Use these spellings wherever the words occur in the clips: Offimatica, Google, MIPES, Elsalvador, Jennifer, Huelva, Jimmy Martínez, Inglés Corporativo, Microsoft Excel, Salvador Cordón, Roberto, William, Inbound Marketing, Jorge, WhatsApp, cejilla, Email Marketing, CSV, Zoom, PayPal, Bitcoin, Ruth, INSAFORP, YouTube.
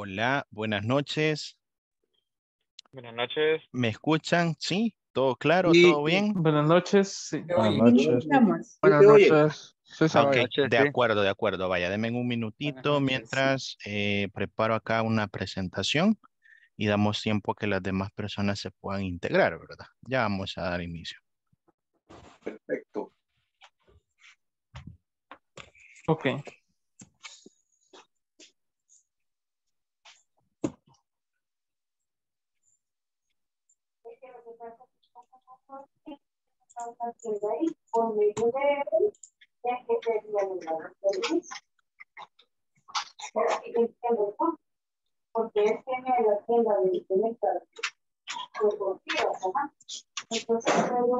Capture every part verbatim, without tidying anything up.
Hola, buenas noches. Buenas noches. ¿Me escuchan? Sí, todo claro, sí. Todo bien. Buenas noches. Sí. Buenas noches. Buenas noches. Sí, okay, noches, de sí. acuerdo, de acuerdo. Vaya, denme un minutito noches, mientras sí. eh, preparo acá una presentación y damos tiempo a que las demás personas se puedan integrar, ¿verdad? Ya vamos a dar inicio. Perfecto. Ok. Porque él tiene la tienda de instrumentos deportivos, ¿verdad? Entonces, luego,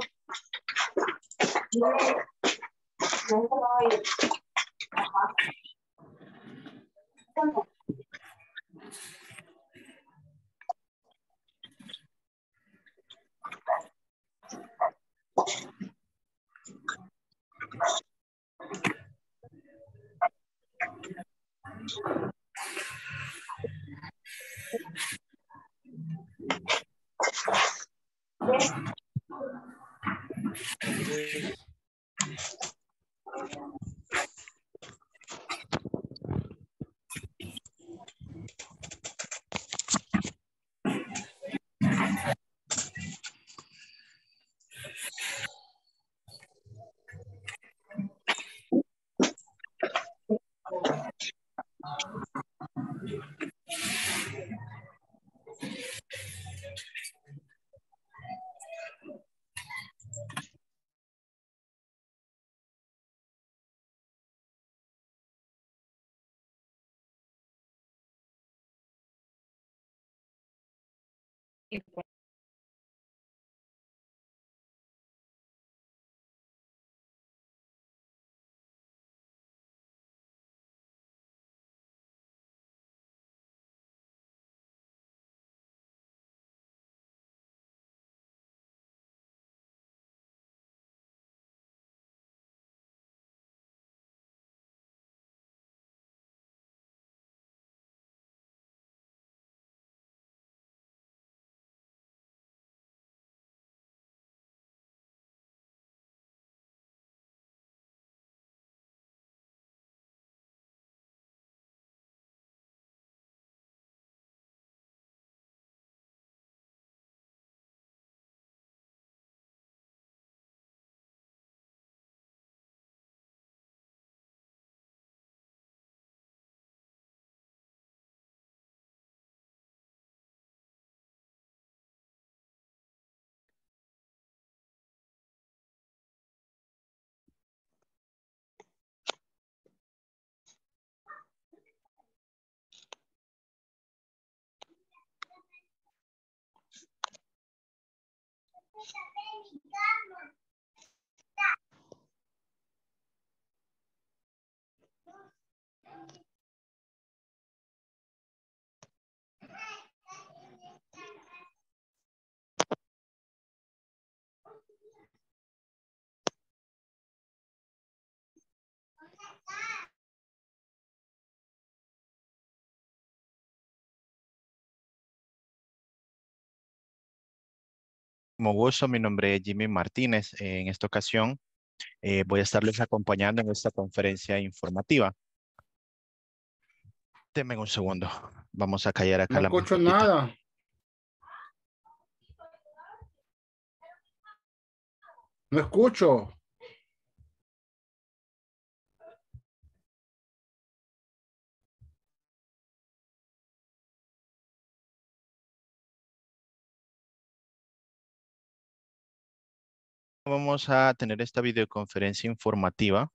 no, no voy. Ajá. Como gusto, mi nombre es Jimmy Martínez. En esta ocasión eh, voy a estarles acompañando en esta conferencia informativa. Denme un segundo. Vamos a callar acá. No la escucho musiquita. Nada. No escucho. Vamos a tener esta videoconferencia informativa.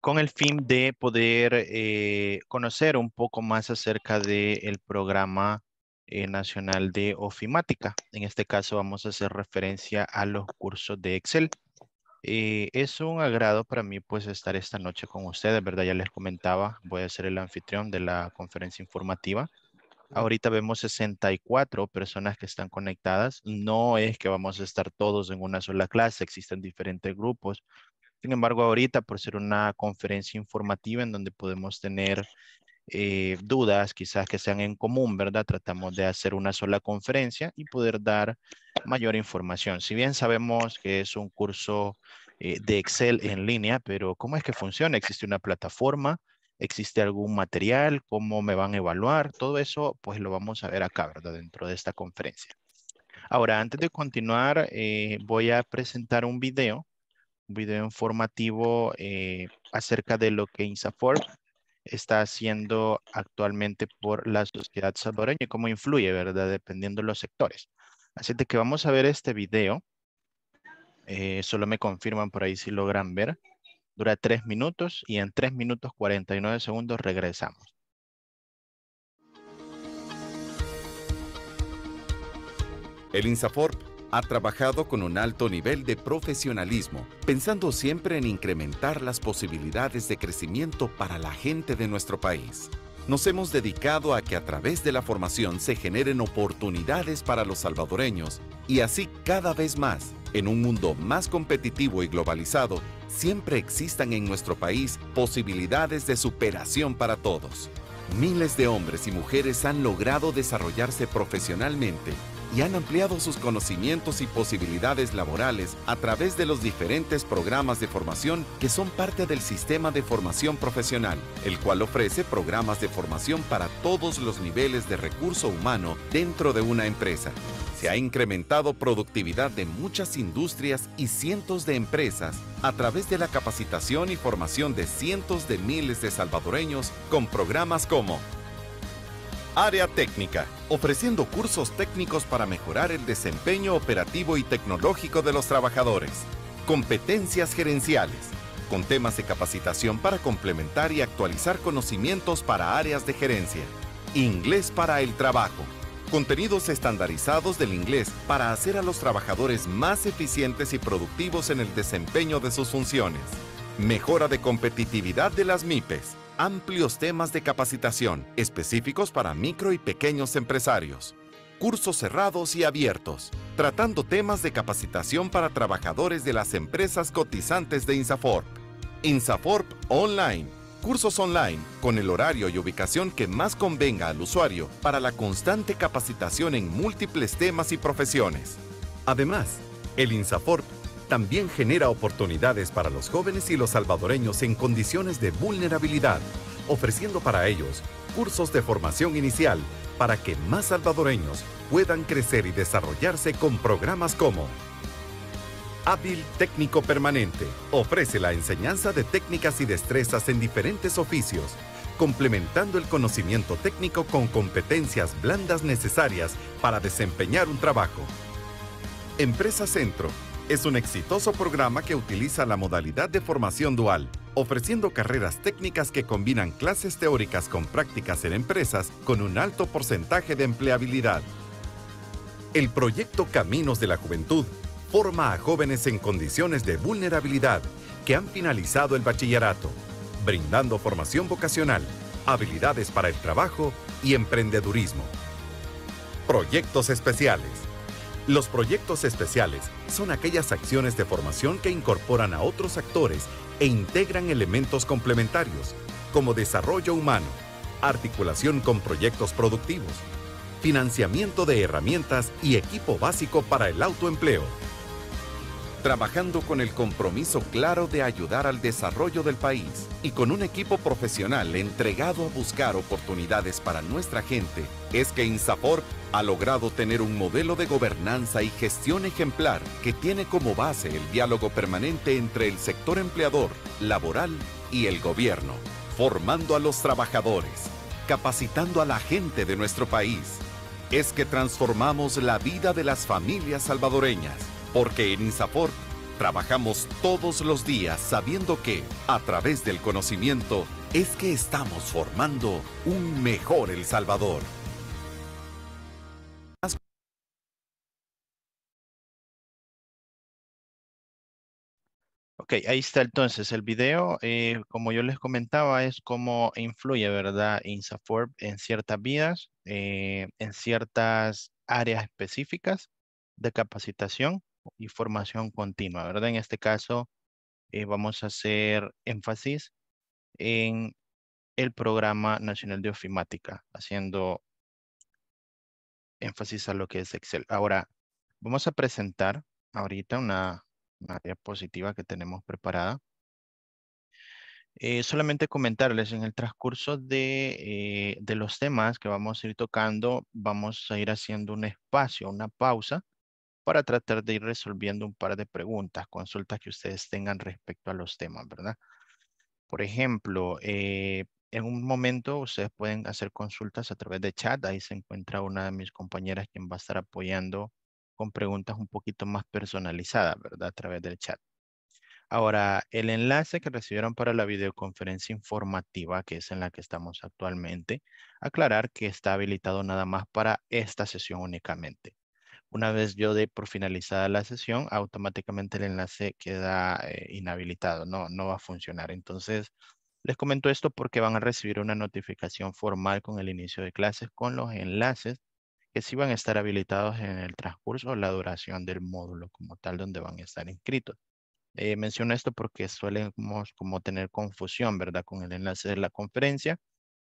Con el fin de poder eh, conocer un poco más acerca del programa eh, nacional de ofimática. En este caso vamos a hacer referencia a los cursos de Excel. Eh, es un agrado para mí pues estar esta noche con ustedes, ¿verdad? Ya les comentaba, voy a ser el anfitrión de la conferencia informativa. Ahorita vemos sesenta y cuatro personas que están conectadas. No es que vamos a estar todos en una sola clase, existen diferentes grupos. Sin embargo, ahorita, por ser una conferencia informativa en donde podemos tener eh, dudas, quizás que sean en común, ¿verdad? Tratamos de hacer una sola conferencia y poder dar mayor información. Si bien sabemos que es un curso eh, de Excel en línea, pero ¿cómo es que funciona? ¿Existe una plataforma? ¿Existe algún material? ¿Cómo me van a evaluar? Todo eso, pues lo vamos a ver acá, ¿verdad? Dentro de esta conferencia. Ahora, antes de continuar, eh, voy a presentar un video, un video informativo eh, acerca de lo que INSAFORP está haciendo actualmente por la sociedad salvadoreña y cómo influye, ¿verdad? Dependiendo de los sectores. Así de que vamos a ver este video. Eh, solo me confirman por ahí si logran ver. Dura tres minutos y en tres minutos cuarenta y nueve segundos regresamos. El INSAFORP ha trabajado con un alto nivel de profesionalismo, pensando siempre en incrementar las posibilidades de crecimiento para la gente de nuestro país. Nos hemos dedicado a que a través de la formación se generen oportunidades para los salvadoreños y así cada vez más, en un mundo más competitivo y globalizado, siempre existan en nuestro país posibilidades de superación para todos. Miles de hombres y mujeres han logrado desarrollarse profesionalmente y han ampliado sus conocimientos y posibilidades laborales a través de los diferentes programas de formación que son parte del sistema de formación profesional, el cual ofrece programas de formación para todos los niveles de recurso humano dentro de una empresa. Se ha incrementado productividad de muchas industrias y cientos de empresas a través de la capacitación y formación de cientos de miles de salvadoreños con programas como Área Técnica, ofreciendo cursos técnicos para mejorar el desempeño operativo y tecnológico de los trabajadores. Competencias Gerenciales, con temas de capacitación para complementar y actualizar conocimientos para áreas de gerencia. Inglés para el Trabajo, contenidos estandarizados del inglés para hacer a los trabajadores más eficientes y productivos en el desempeño de sus funciones. Mejora de competitividad de las MIPES. Amplios temas de capacitación específicos para micro y pequeños empresarios. Cursos cerrados y abiertos, tratando temas de capacitación para trabajadores de las empresas cotizantes de INSAFORP. INSAFORP Online. Cursos online con el horario y ubicación que más convenga al usuario para la constante capacitación en múltiples temas y profesiones. Además, el INSAFORP también genera oportunidades para los jóvenes y los salvadoreños en condiciones de vulnerabilidad, ofreciendo para ellos cursos de formación inicial para que más salvadoreños puedan crecer y desarrollarse con programas como Hábil Técnico Permanente ofrece la enseñanza de técnicas y destrezas en diferentes oficios, complementando el conocimiento técnico con competencias blandas necesarias para desempeñar un trabajo. Empresa Centro es un exitoso programa que utiliza la modalidad de formación dual, ofreciendo carreras técnicas que combinan clases teóricas con prácticas en empresas con un alto porcentaje de empleabilidad. El proyecto Caminos de la Juventud forma a jóvenes en condiciones de vulnerabilidad que han finalizado el bachillerato, brindando formación vocacional, habilidades para el trabajo y emprendedurismo. Proyectos especiales. Los proyectos especiales son aquellas acciones de formación que incorporan a otros actores e integran elementos complementarios, como desarrollo humano, articulación con proyectos productivos, financiamiento de herramientas y equipo básico para el autoempleo. Trabajando con el compromiso claro de ayudar al desarrollo del país y con un equipo profesional entregado a buscar oportunidades para nuestra gente, es que INSAFORP ha logrado tener un modelo de gobernanza y gestión ejemplar que tiene como base el diálogo permanente entre el sector empleador, laboral y el gobierno, formando a los trabajadores, capacitando a la gente de nuestro país. Es que transformamos la vida de las familias salvadoreñas. Porque en INSAFORP trabajamos todos los días sabiendo que, a través del conocimiento, es que estamos formando un mejor El Salvador. Ok, ahí está entonces el video. Eh, como yo les comentaba, es cómo influye, ¿verdad?, INSAFORP en ciertas vidas, eh, en ciertas áreas específicas de capacitación y formación continua, ¿verdad? En este caso, eh, vamos a hacer énfasis en el Programa Nacional de Ofimática, haciendo énfasis a lo que es Excel. Ahora, vamos a presentar ahorita una, una diapositiva que tenemos preparada. Eh, solamente comentarles en el transcurso de, eh, de los temas que vamos a ir tocando, vamos a ir haciendo un espacio, una pausa, para tratar de ir resolviendo un par de preguntas, consultas que ustedes tengan respecto a los temas, ¿verdad? Por ejemplo, eh, en un momento ustedes pueden hacer consultas a través de chat, ahí se encuentra una de mis compañeras quien va a estar apoyando con preguntas un poquito más personalizadas, ¿verdad? A través del chat. Ahora, el enlace que recibieron para la videoconferencia informativa, que es en la que estamos actualmente, aclarar que está habilitado nada más para esta sesión únicamente. Una vez yo dé por finalizada la sesión, automáticamente el enlace queda eh, inhabilitado, no, no va a funcionar. Entonces, les comento esto porque van a recibir una notificación formal con el inicio de clases con los enlaces que sí van a estar habilitados en el transcurso o la duración del módulo como tal donde van a estar inscritos. Eh, menciono esto porque solemos como tener confusión, ¿verdad? Con el enlace de la conferencia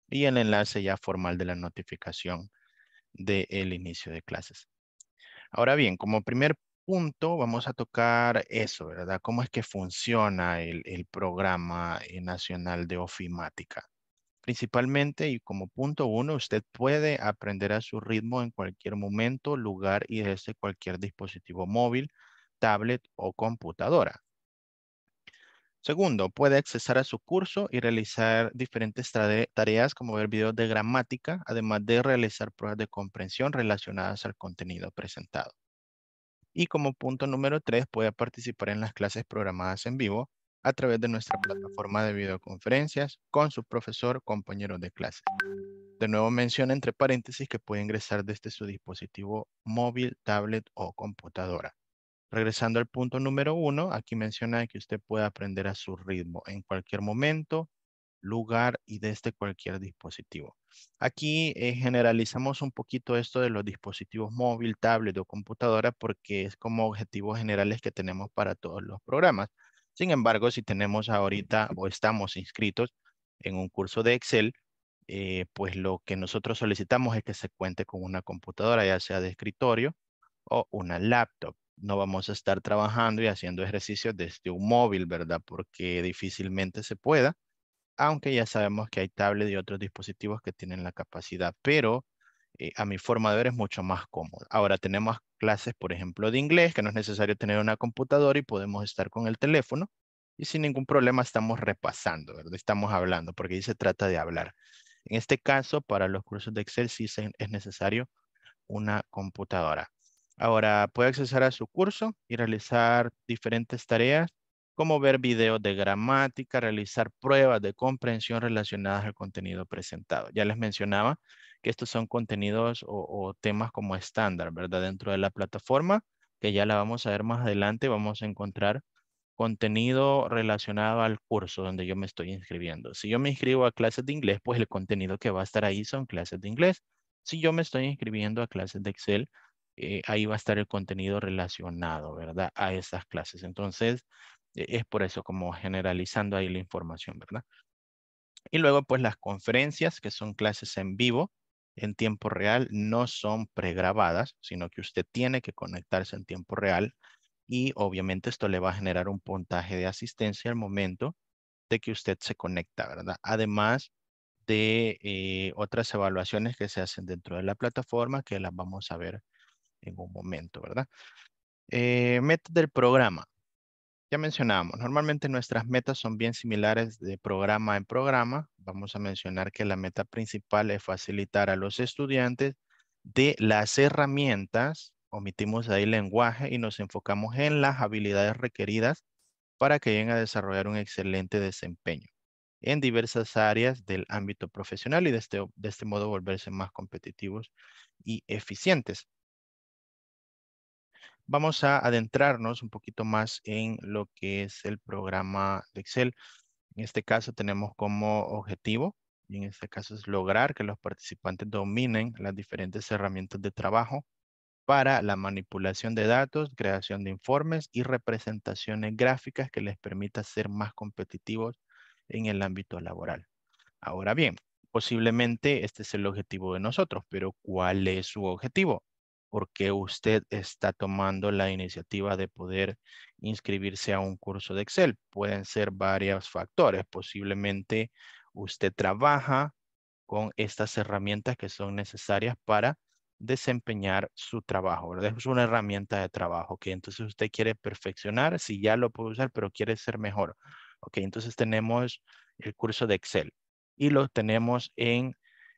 y el enlace ya formal de la notificación del inicio de clases. Ahora bien, como primer punto vamos a tocar eso, ¿verdad? ¿Cómo es que funciona el, el Programa Nacional de Ofimática? Principalmente y como punto uno, usted puede aprender a su ritmo en cualquier momento, lugar y desde cualquier dispositivo móvil, tablet o computadora. Segundo, puede accesar a su curso y realizar diferentes tareas como ver videos de gramática, además de realizar pruebas de comprensión relacionadas al contenido presentado. Y como punto número tres, puede participar en las clases programadas en vivo a través de nuestra plataforma de videoconferencias con su profesor, compañeros de clase. De nuevo menciona entre paréntesis que puede ingresar desde su dispositivo móvil, tablet o computadora. Regresando al punto número uno, aquí menciona que usted puede aprender a su ritmo en cualquier momento, lugar y desde cualquier dispositivo. Aquí eh, generalizamos un poquito esto de los dispositivos móvil, tablet o computadora porque es como objetivos generales que tenemos para todos los programas. Sin embargo, si tenemos ahorita o estamos inscritos en un curso de Excel, eh, pues lo que nosotros solicitamos es que se cuente con una computadora, ya sea de escritorio o una laptop. No vamos a estar trabajando y haciendo ejercicios desde un móvil, ¿verdad? Porque difícilmente se pueda, aunque ya sabemos que hay tablets y otros dispositivos que tienen la capacidad, pero eh, a mi forma de ver es mucho más cómodo. Ahora tenemos clases, por ejemplo, de inglés, que no es necesario tener una computadora y podemos estar con el teléfono y sin ningún problema estamos repasando, ¿verdad? Estamos hablando, porque ahí se trata de hablar. En este caso, para los cursos de Excel sí es necesario una computadora. Ahora, puede accesar a su curso y realizar diferentes tareas, como ver videos de gramática, realizar pruebas de comprensión relacionadas al contenido presentado. Ya les mencionaba que estos son contenidos o, o temas como estándar, ¿verdad? Dentro de la plataforma, que ya la vamos a ver más adelante, vamos a encontrar contenido relacionado al curso donde yo me estoy inscribiendo. Si yo me inscribo a clases de inglés, pues el contenido que va a estar ahí son clases de inglés. Si yo me estoy inscribiendo a clases de Excel, Eh, ahí va a estar el contenido relacionado, ¿verdad? A esas clases. Entonces, eh, es por eso como generalizando ahí la información, ¿verdad? Y luego, pues, las conferencias, que son clases en vivo, en tiempo real, no son pregrabadas, sino que usted tiene que conectarse en tiempo real y, obviamente, esto le va a generar un puntaje de asistencia al momento de que usted se conecta, ¿verdad? Además de eh, otras evaluaciones que se hacen dentro de la plataforma que las vamos a ver en un momento, ¿verdad? Eh, metas del programa. Ya mencionamos, normalmente nuestras metas son bien similares de programa en programa. Vamos a mencionar que la meta principal es facilitar a los estudiantes de las herramientas, omitimos ahí lenguaje y nos enfocamos en las habilidades requeridas para que lleguen a desarrollar un excelente desempeño en diversas áreas del ámbito profesional y de este, de este modo volverse más competitivos y eficientes. Vamos a adentrarnos un poquito más en lo que es el programa de Excel. En este caso tenemos como objetivo, y en este caso es lograr que los participantes dominen las diferentes herramientas de trabajo para la manipulación de datos, creación de informes y representaciones gráficas que les permita ser más competitivos en el ámbito laboral. Ahora bien, posiblemente este es el objetivo de nosotros, pero ¿cuál es su objetivo? ¿Por qué usted está tomando la iniciativa de poder inscribirse a un curso de Excel? Pueden ser varios factores. Posiblemente usted trabaja con estas herramientas que son necesarias para desempeñar su trabajo, ¿verdad? Es una herramienta de trabajo que entonces usted quiere perfeccionar, si ya lo puede usar, pero quiere ser mejor. Ok, entonces tenemos el curso de Excel y lo tenemos en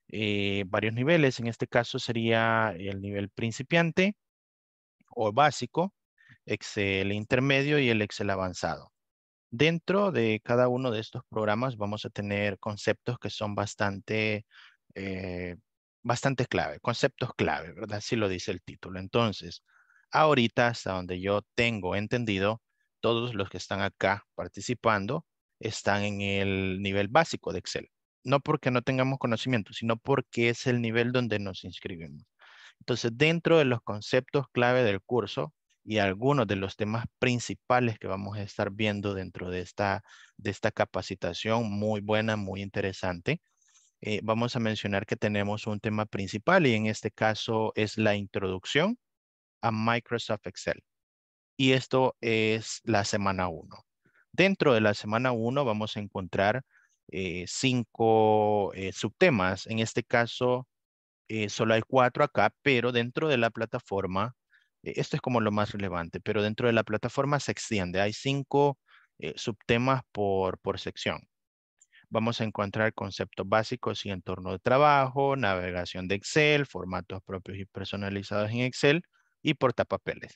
eh, varios niveles. En este caso sería el nivel principiante o básico, Excel intermedio y el Excel avanzado. Dentro de cada uno de estos programas vamos a tener conceptos que son bastante eh, bastante clave, conceptos clave, ¿verdad? Así lo dice el título. Entonces, ahorita, hasta donde yo tengo entendido, todos los que están acá participando están en el nivel básico de Excel. No porque no tengamos conocimiento, sino porque es el nivel donde nos inscribimos. Entonces, dentro de los conceptos clave del curso y algunos de los temas principales que vamos a estar viendo dentro de esta, de esta capacitación muy buena, muy interesante, Eh, vamos a mencionar que tenemos un tema principal y en este caso es la introducción a Microsoft Excel. Y esto es la semana uno. Dentro de la semana uno vamos a encontrar eh, cinco eh, subtemas. En este caso eh, solo hay cuatro acá, pero dentro de la plataforma, eh, esto es como lo más relevante, pero dentro de la plataforma se extiende. Hay cinco eh, subtemas por, por sección. Vamos a encontrar conceptos básicos y entorno de trabajo, navegación de Excel, formatos propios y personalizados en Excel y portapapeles.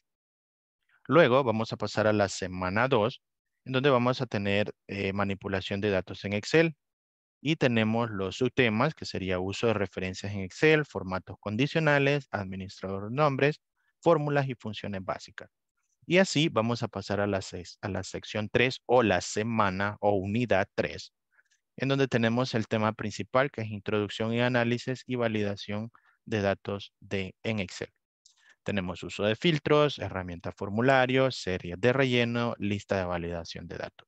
Luego vamos a pasar a la semana dos, en donde vamos a tener eh, manipulación de datos en Excel y tenemos los subtemas, que sería uso de referencias en Excel, formatos condicionales, administrador de nombres, fórmulas y funciones básicas. Y así vamos a pasar a la, a la sección tres o la semana o unidad tres. En donde tenemos el tema principal, que es introducción y análisis y validación de datos de, en Excel. Tenemos uso de filtros, herramientas formularios, series de relleno, lista de validación de datos.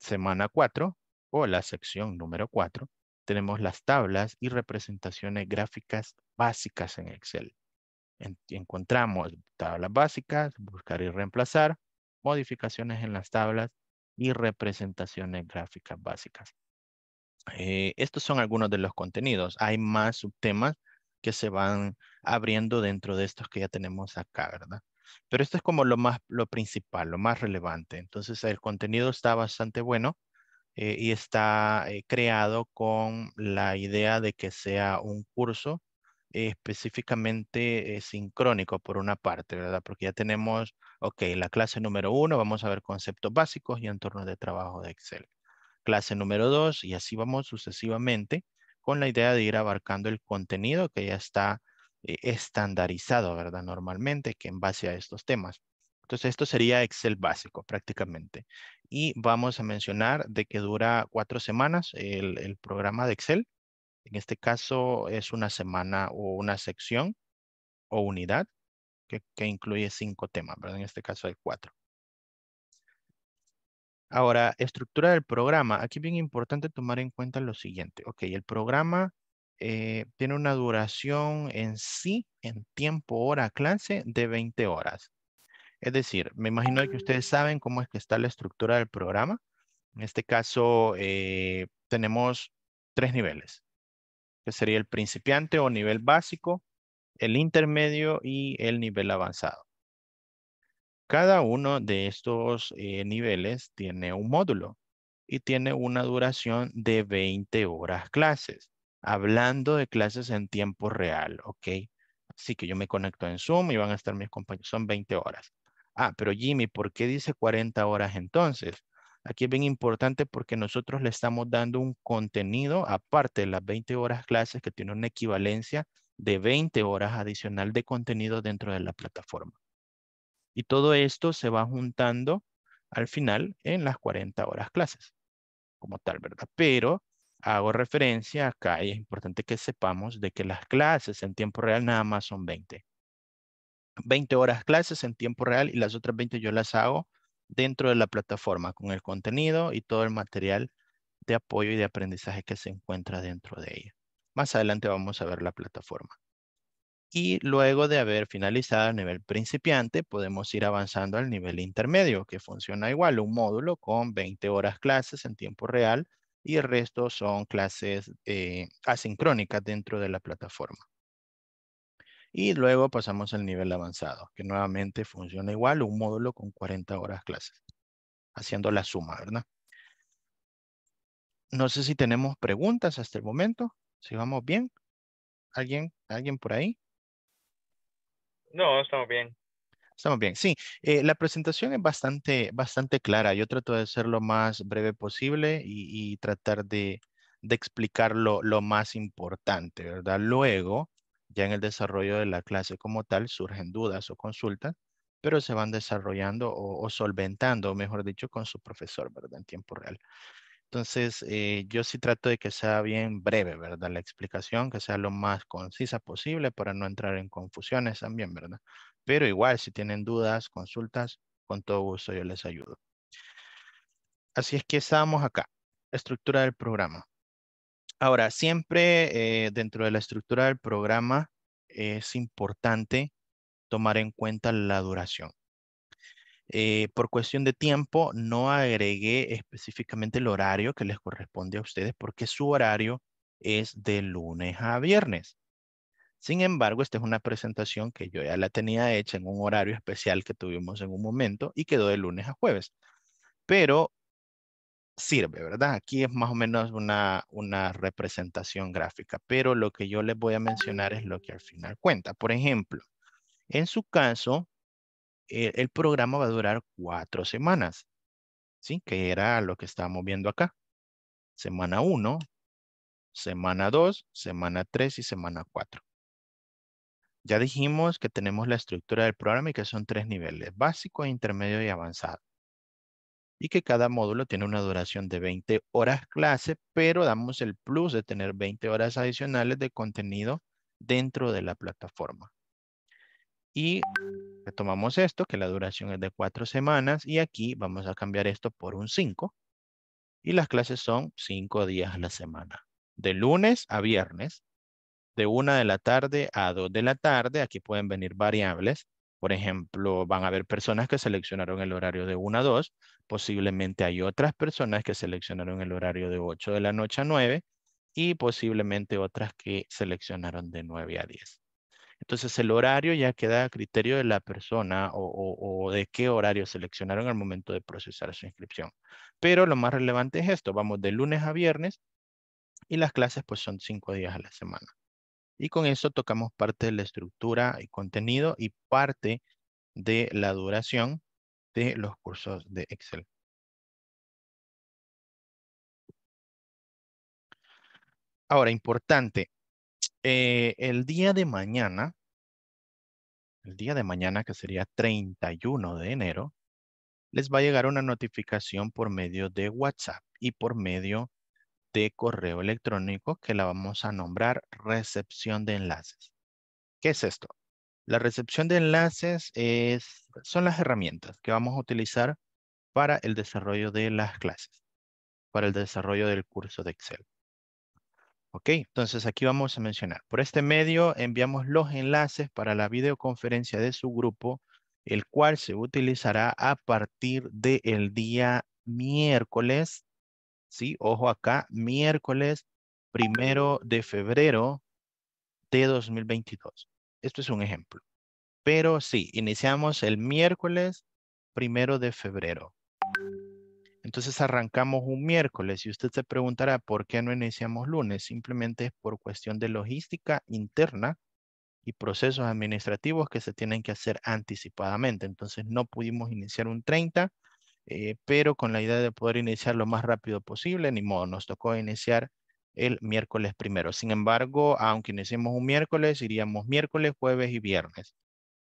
Semana cuatro, o la sección número cuatro, tenemos las tablas y representaciones gráficas básicas en Excel. En, encontramos tablas básicas, buscar y reemplazar, modificaciones en las tablas, y representaciones gráficas básicas. Eh, estos son algunos de los contenidos. Hay más subtemas que se van abriendo dentro de estos que ya tenemos acá, ¿verdad? Pero esto es como lo más, lo principal, lo más relevante. Entonces el contenido está bastante bueno eh, y está eh, creado con la idea de que sea un curso eh, específicamente eh, sincrónico por una parte, ¿verdad? Porque ya tenemos... Ok, la clase número uno, vamos a ver conceptos básicos y entornos de trabajo de Excel. Clase número dos, y así vamos sucesivamente con la idea de ir abarcando el contenido que ya está eh, estandarizado, ¿verdad? Normalmente, que en base a estos temas. Entonces, esto sería Excel básico prácticamente. Y vamos a mencionar de que dura cuatro semanas el, el programa de Excel. En este caso, es una semana o una sección o unidad. Que, que incluye cinco temas, ¿verdad? En este caso hay cuatro. Ahora, estructura del programa. Aquí es bien importante tomar en cuenta lo siguiente. Ok, el programa eh, tiene una duración en sí, en tiempo, hora, clase, de veinte horas. Es decir, me imagino que ustedes saben cómo es que está la estructura del programa. En este caso, eh, tenemos tres niveles, que sería el principiante o nivel básico, el intermedio y el nivel avanzado. Cada uno de estos eh, niveles tiene un módulo y tiene una duración de veinte horas clases, hablando de clases en tiempo real, ¿ok? Así que yo me conecto en Zoom y van a estar mis compañeros, son veinte horas. Ah, pero Jimmy, ¿por qué dice cuarenta horas entonces? Aquí es bien importante porque nosotros le estamos dando un contenido, aparte de las veinte horas clases, que tiene una equivalencia de veinte horas adicional de contenido dentro de la plataforma. Y todo esto se va juntando al final en las cuarenta horas clases, como tal, ¿verdad? Pero hago referencia acá y es importante que sepamos de que las clases en tiempo real nada más son veinte. veinte horas clases en tiempo real y las otras veinte yo las hago dentro de la plataforma con el contenido y todo el material de apoyo y de aprendizaje que se encuentra dentro de ella. Más adelante vamos a ver la plataforma. Y luego de haber finalizado el nivel principiante, podemos ir avanzando al nivel intermedio, que funciona igual, un módulo con veinte horas clases en tiempo real y el resto son clases eh, asincrónicas dentro de la plataforma. Y luego pasamos al nivel avanzado, que nuevamente funciona igual, un módulo con cuarenta horas clases, haciendo la suma, ¿verdad? No sé si tenemos preguntas hasta el momento, si vamos bien. ¿Alguien, alguien por ahí? No, estamos bien. Estamos bien, sí. Eh, la presentación es bastante, bastante clara. Yo trato de ser lo más breve posible y, y tratar de, de explicar lo, lo más importante, ¿verdad? Luego, ya en el desarrollo de la clase como tal, surgen dudas o consultas, pero se van desarrollando o, o solventando, mejor dicho, con su profesor, ¿verdad? En tiempo real. Entonces, eh, yo sí trato de que sea bien breve, ¿verdad? La explicación, que sea lo más concisa posible para no entrar en confusiones también, ¿verdad? Pero igual, si tienen dudas, consultas, con todo gusto yo les ayudo. Así es que estábamos acá. Estructura del programa. Ahora, siempre eh, dentro de la estructura del programa es importante tomar en cuenta la duración. Eh, por cuestión de tiempo, no agregué específicamente el horario que les corresponde a ustedes porque su horario es de lunes a viernes. Sin embargo, esta es una presentación que yo ya la tenía hecha en un horario especial que tuvimos en un momento y quedó de lunes a jueves. Pero sirve, ¿verdad? Aquí es más o menos una, una representación gráfica, pero lo que yo les voy a mencionar es lo que al final cuenta. Por ejemplo, en su caso, el programa va a durar cuatro semanas, ¿sí? Que era lo que estábamos viendo acá. Semana uno, semana dos, semana tres y semana cuatro. Ya dijimos que tenemos la estructura del programa y que son tres niveles, básico, intermedio y avanzado. Y que cada módulo tiene una duración de veinte horas clase, pero damos el plus de tener veinte horas adicionales de contenido dentro de la plataforma. Y retomamos esto, que la duración es de cuatro semanas. Y aquí vamos a cambiar esto por un cinco. Y las clases son cinco días a la semana. De lunes a viernes. De una de la tarde a dos de la tarde. Aquí pueden venir variables. Por ejemplo, van a haber personas que seleccionaron el horario de una a dos. Posiblemente hay otras personas que seleccionaron el horario de ocho de la noche a nueve. Y posiblemente otras que seleccionaron de nueve a diez. Entonces el horario ya queda a criterio de la persona o, o, o de qué horario seleccionaron al momento de procesar su inscripción. Pero lo más relevante es esto, vamos de lunes a viernes y las clases pues son cinco días a la semana. Y con eso tocamos parte de la estructura y contenido y parte de la duración de los cursos de Excel. Ahora, importante. Eh, el día de mañana, el día de mañana que sería treinta y uno de enero, les va a llegar una notificación por medio de WhatsApp y por medio de correo electrónico que la vamos a nombrar recepción de enlaces. ¿Qué es esto? La recepción de enlaces es, son las herramientas que vamos a utilizar para el desarrollo de las clases, para el desarrollo del curso de Excel. Ok, entonces aquí vamos a mencionar. Por este medio enviamos los enlaces para la videoconferencia de su grupo, el cual se utilizará a partir del día miércoles, ¿sí? Ojo acá, miércoles primero de febrero de dos mil veintidós. Esto es un ejemplo. Pero sí, iniciamos el miércoles primero de febrero. Entonces arrancamos un miércoles y usted se preguntará por qué no iniciamos lunes. Simplemente es por cuestión de logística interna y procesos administrativos que se tienen que hacer anticipadamente. Entonces no pudimos iniciar un treinta, eh, pero con la idea de poder iniciar lo más rápido posible, ni modo, nos tocó iniciar el miércoles primero. Sin embargo, aunque iniciemos un miércoles, iríamos miércoles, jueves y viernes,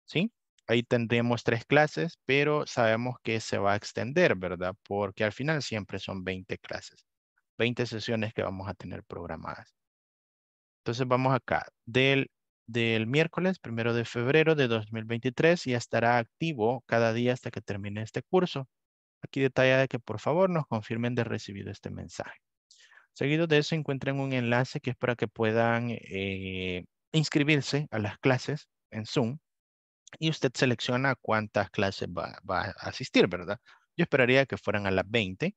¿sí? Ahí tendremos tres clases, pero sabemos que se va a extender, ¿verdad? Porque al final siempre son veinte clases. veinte sesiones que vamos a tener programadas. Entonces vamos acá. Del, del miércoles primero de febrero de dos mil veintitrés ya estará activo cada día hasta que termine este curso. Aquí detalla de que por favor nos confirmen de recibido este mensaje. Seguido de eso encuentran un enlace que es para que puedan eh, inscribirse a las clases en Zoom. Y usted selecciona cuántas clases va, va a asistir, ¿verdad? Yo esperaría que fueran a las veinte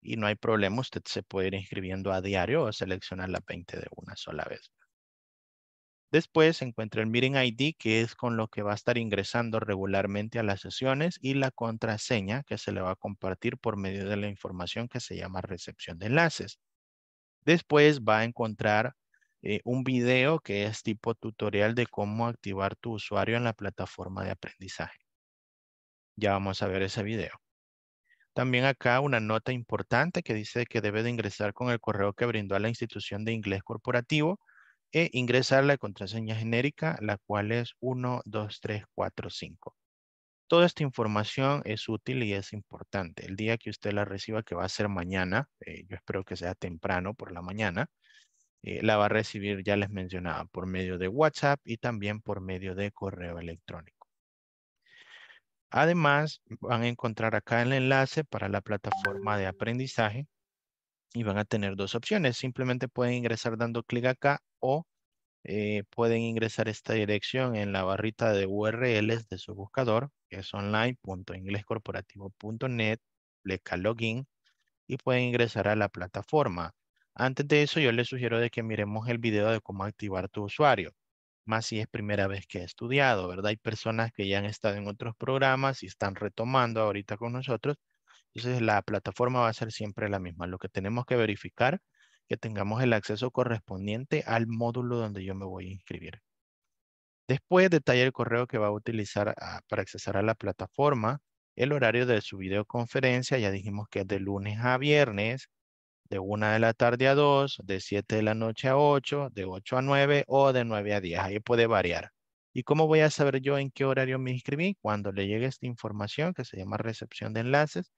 y no hay problema. Usted se puede ir inscribiendo a diario o seleccionar las veinte de una sola vez. Después se encuentra el Meeting I D, que es con lo que va a estar ingresando regularmente a las sesiones, y la contraseña que se le va a compartir por medio de la información que se llama recepción de enlaces. Después va a encontrar Eh, un video que es tipo tutorial de cómo activar tu usuario en la plataforma de aprendizaje. Ya vamos a ver ese video. También acá una nota importante que dice que debe de ingresar con el correo que brindó a la institución de inglés corporativo e ingresar la contraseña genérica, la cual es uno dos tres cuatro cinco. Toda esta información es útil y es importante. El día que usted la reciba, que va a ser mañana, eh, yo espero que sea temprano por la mañana, Eh, la va a recibir, ya les mencionaba, por medio de WhatsApp y también por medio de correo electrónico. Además, van a encontrar acá el enlace para la plataforma de aprendizaje y van a tener dos opciones. Simplemente pueden ingresar dando clic acá o eh, pueden ingresar esta dirección en la barrita de U R Ls de su buscador, que es online punto inglés corporativo punto net, le clic login y pueden ingresar a la plataforma. Antes de eso, yo les sugiero de que miremos el video de cómo activar tu usuario, más si es primera vez que he estudiado, ¿verdad? Hay personas que ya han estado en otros programas y están retomando ahorita con nosotros. Entonces, la plataforma va a ser siempre la misma. Lo que tenemos que verificar que tengamos el acceso correspondiente al módulo donde yo me voy a inscribir. Después, detalla el correo que va a utilizar a, para accesar a la plataforma, el horario de su videoconferencia. Ya dijimos que es de lunes a viernes, de una de la tarde a dos, de siete de la noche a ocho, de ocho a nueve o de nueve a diez. Ahí puede variar. ¿Y cómo voy a saber yo en qué horario me inscribí? Cuando le llegue esta información que se llama recepción de enlaces,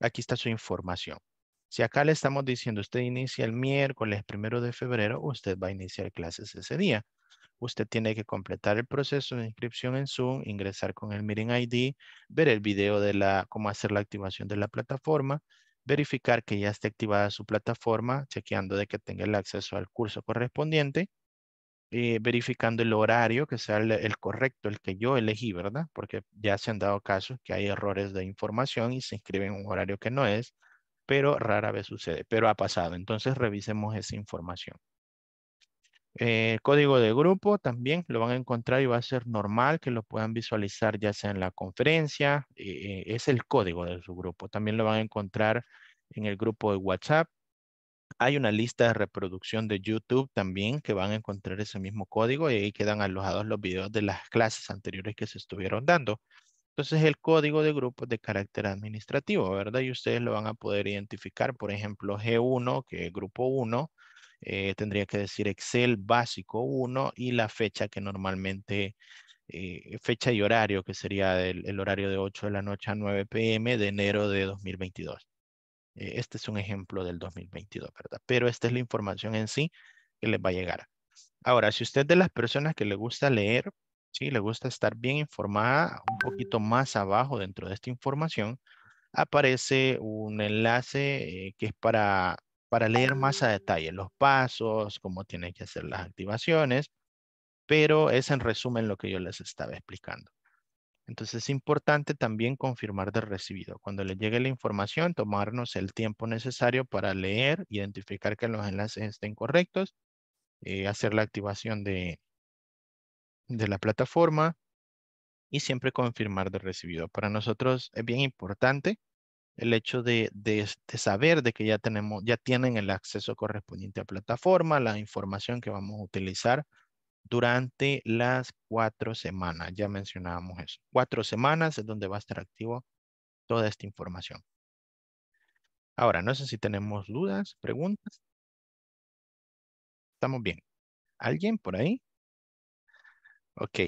aquí está su información. Si acá le estamos diciendo usted inicia el miércoles primero de febrero, usted va a iniciar clases ese día. Usted tiene que completar el proceso de inscripción en Zoom, ingresar con el Meeting I D, ver el video de la, cómo hacer la activación de la plataforma, verificar que ya esté activada su plataforma, chequeando de que tenga el acceso al curso correspondiente, eh, verificando el horario, que sea el, el correcto, el que yo elegí, ¿verdad? Porque ya se han dado casos que hay errores de información y se inscribe en un horario que no es, pero rara vez sucede, pero ha pasado. Entonces, revisemos esa información. Eh, código de grupo también lo van a encontrar y va a ser normal que lo puedan visualizar ya sea en la conferencia, eh, es el código de su grupo. También lo van a encontrar en el grupo de WhatsApp. Hay una lista de reproducción de YouTube también que van a encontrar ese mismo código y ahí quedan alojados los videos de las clases anteriores que se estuvieron dando. Entonces el código de grupo es de carácter administrativo, ¿verdad? Y ustedes lo van a poder identificar, por ejemplo, G uno, que es grupo uno. Eh, tendría que decir Excel básico uno y la fecha que normalmente, eh, fecha y horario, que sería el, el horario de ocho de la noche a nueve p m de enero de dos mil veintidós. Eh, este es un ejemplo del dos mil veintidós, ¿verdad? Pero esta es la información en sí que les va a llegar. Ahora, si usted es de las personas que le gusta leer, ¿sí? Le gusta estar bien informada, un poquito más abajo dentro de esta información, aparece un enlace eh, que es para... para leer más a detalle los pasos, cómo tienen que hacer las activaciones, pero es en resumen lo que yo les estaba explicando. Entonces es importante también confirmar de recibido. Cuando les llegue la información, tomarnos el tiempo necesario para leer, identificar que los enlaces estén correctos, eh, hacer la activación de, de la plataforma y siempre confirmar de recibido. Para nosotros es bien importante el hecho de, de, de saber de que ya, tenemos, ya tienen el acceso correspondiente a plataforma, la información que vamos a utilizar durante las cuatro semanas. Ya mencionábamos eso. Cuatro semanas es donde va a estar activo toda esta información. Ahora, no sé si tenemos dudas, preguntas. ¿Estamos bien? ¿Alguien por ahí? Ok.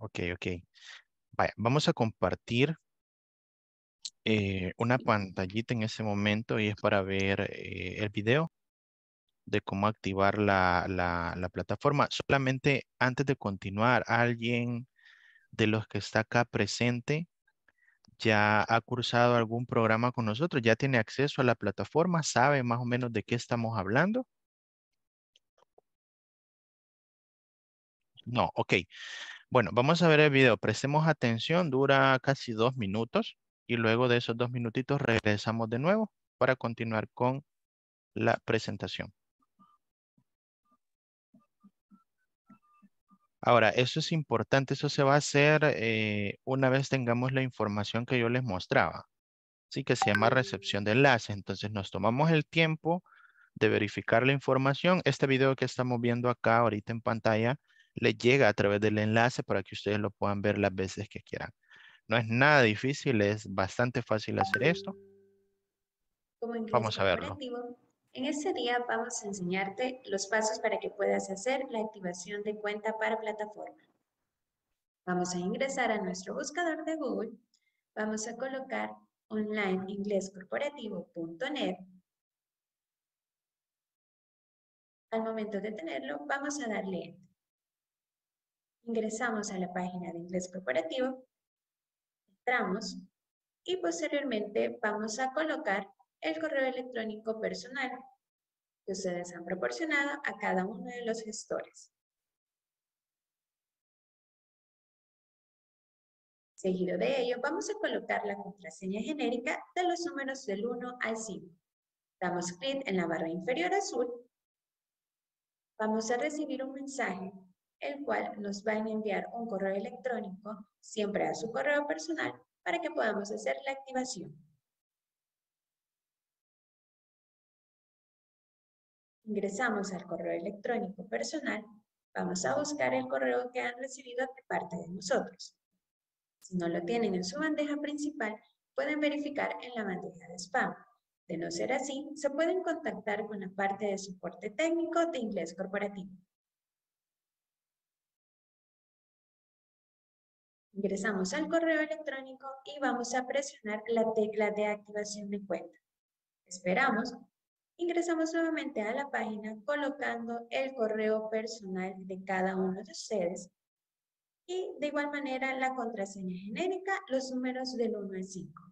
Ok, ok. Vaya, vamos a compartir eh, una pantallita en ese momento y es para ver eh, el video de cómo activar la, la, la plataforma. Solamente antes de continuar, alguien de los que está acá presente ya ha cursado algún programa con nosotros, ya tiene acceso a la plataforma, sabe más o menos de qué estamos hablando. No, ok. Bueno, vamos a ver el video. Prestemos atención, dura casi dos minutos y luego de esos dos minutitos regresamos de nuevo para continuar con la presentación. Ahora, eso es importante, eso se va a hacer eh, una vez tengamos la información que yo les mostraba. Sí, que se llama recepción de enlaces. Entonces nos tomamos el tiempo de verificar la información. Este video que estamos viendo acá ahorita en pantalla les llega a través del enlace para que ustedes lo puedan ver las veces que quieran. No es nada difícil, es bastante fácil hacer esto. Vamos a verlo. En este día vamos a enseñarte los pasos para que puedas hacer la activación de cuenta para plataforma. Vamos a ingresar a nuestro buscador de Google. Vamos a colocar online inglés corporativo punto net. Al momento de tenerlo, vamos a darle Enter. Ingresamos a la página de Inglés Corporativo, entramos y posteriormente vamos a colocar el correo electrónico personal que ustedes han proporcionado a cada uno de los gestores. Seguido de ello, vamos a colocar la contraseña genérica de los números del uno al cinco. Damos clic en la barra inferior azul. Vamos a recibir un mensaje, el cual nos va a enviar un correo electrónico, siempre a su correo personal, para que podamos hacer la activación. Ingresamos al correo electrónico personal, vamos a buscar el correo que han recibido de parte de nosotros. Si no lo tienen en su bandeja principal, pueden verificar en la bandeja de spam. De no ser así, se pueden contactar con la parte de soporte técnico de Inglés Corporativo. Ingresamos al correo electrónico y vamos a presionar la tecla de activación de cuenta. Esperamos. Ingresamos nuevamente a la página colocando el correo personal de cada uno de ustedes. Y de igual manera la contraseña genérica, los números del uno al cinco.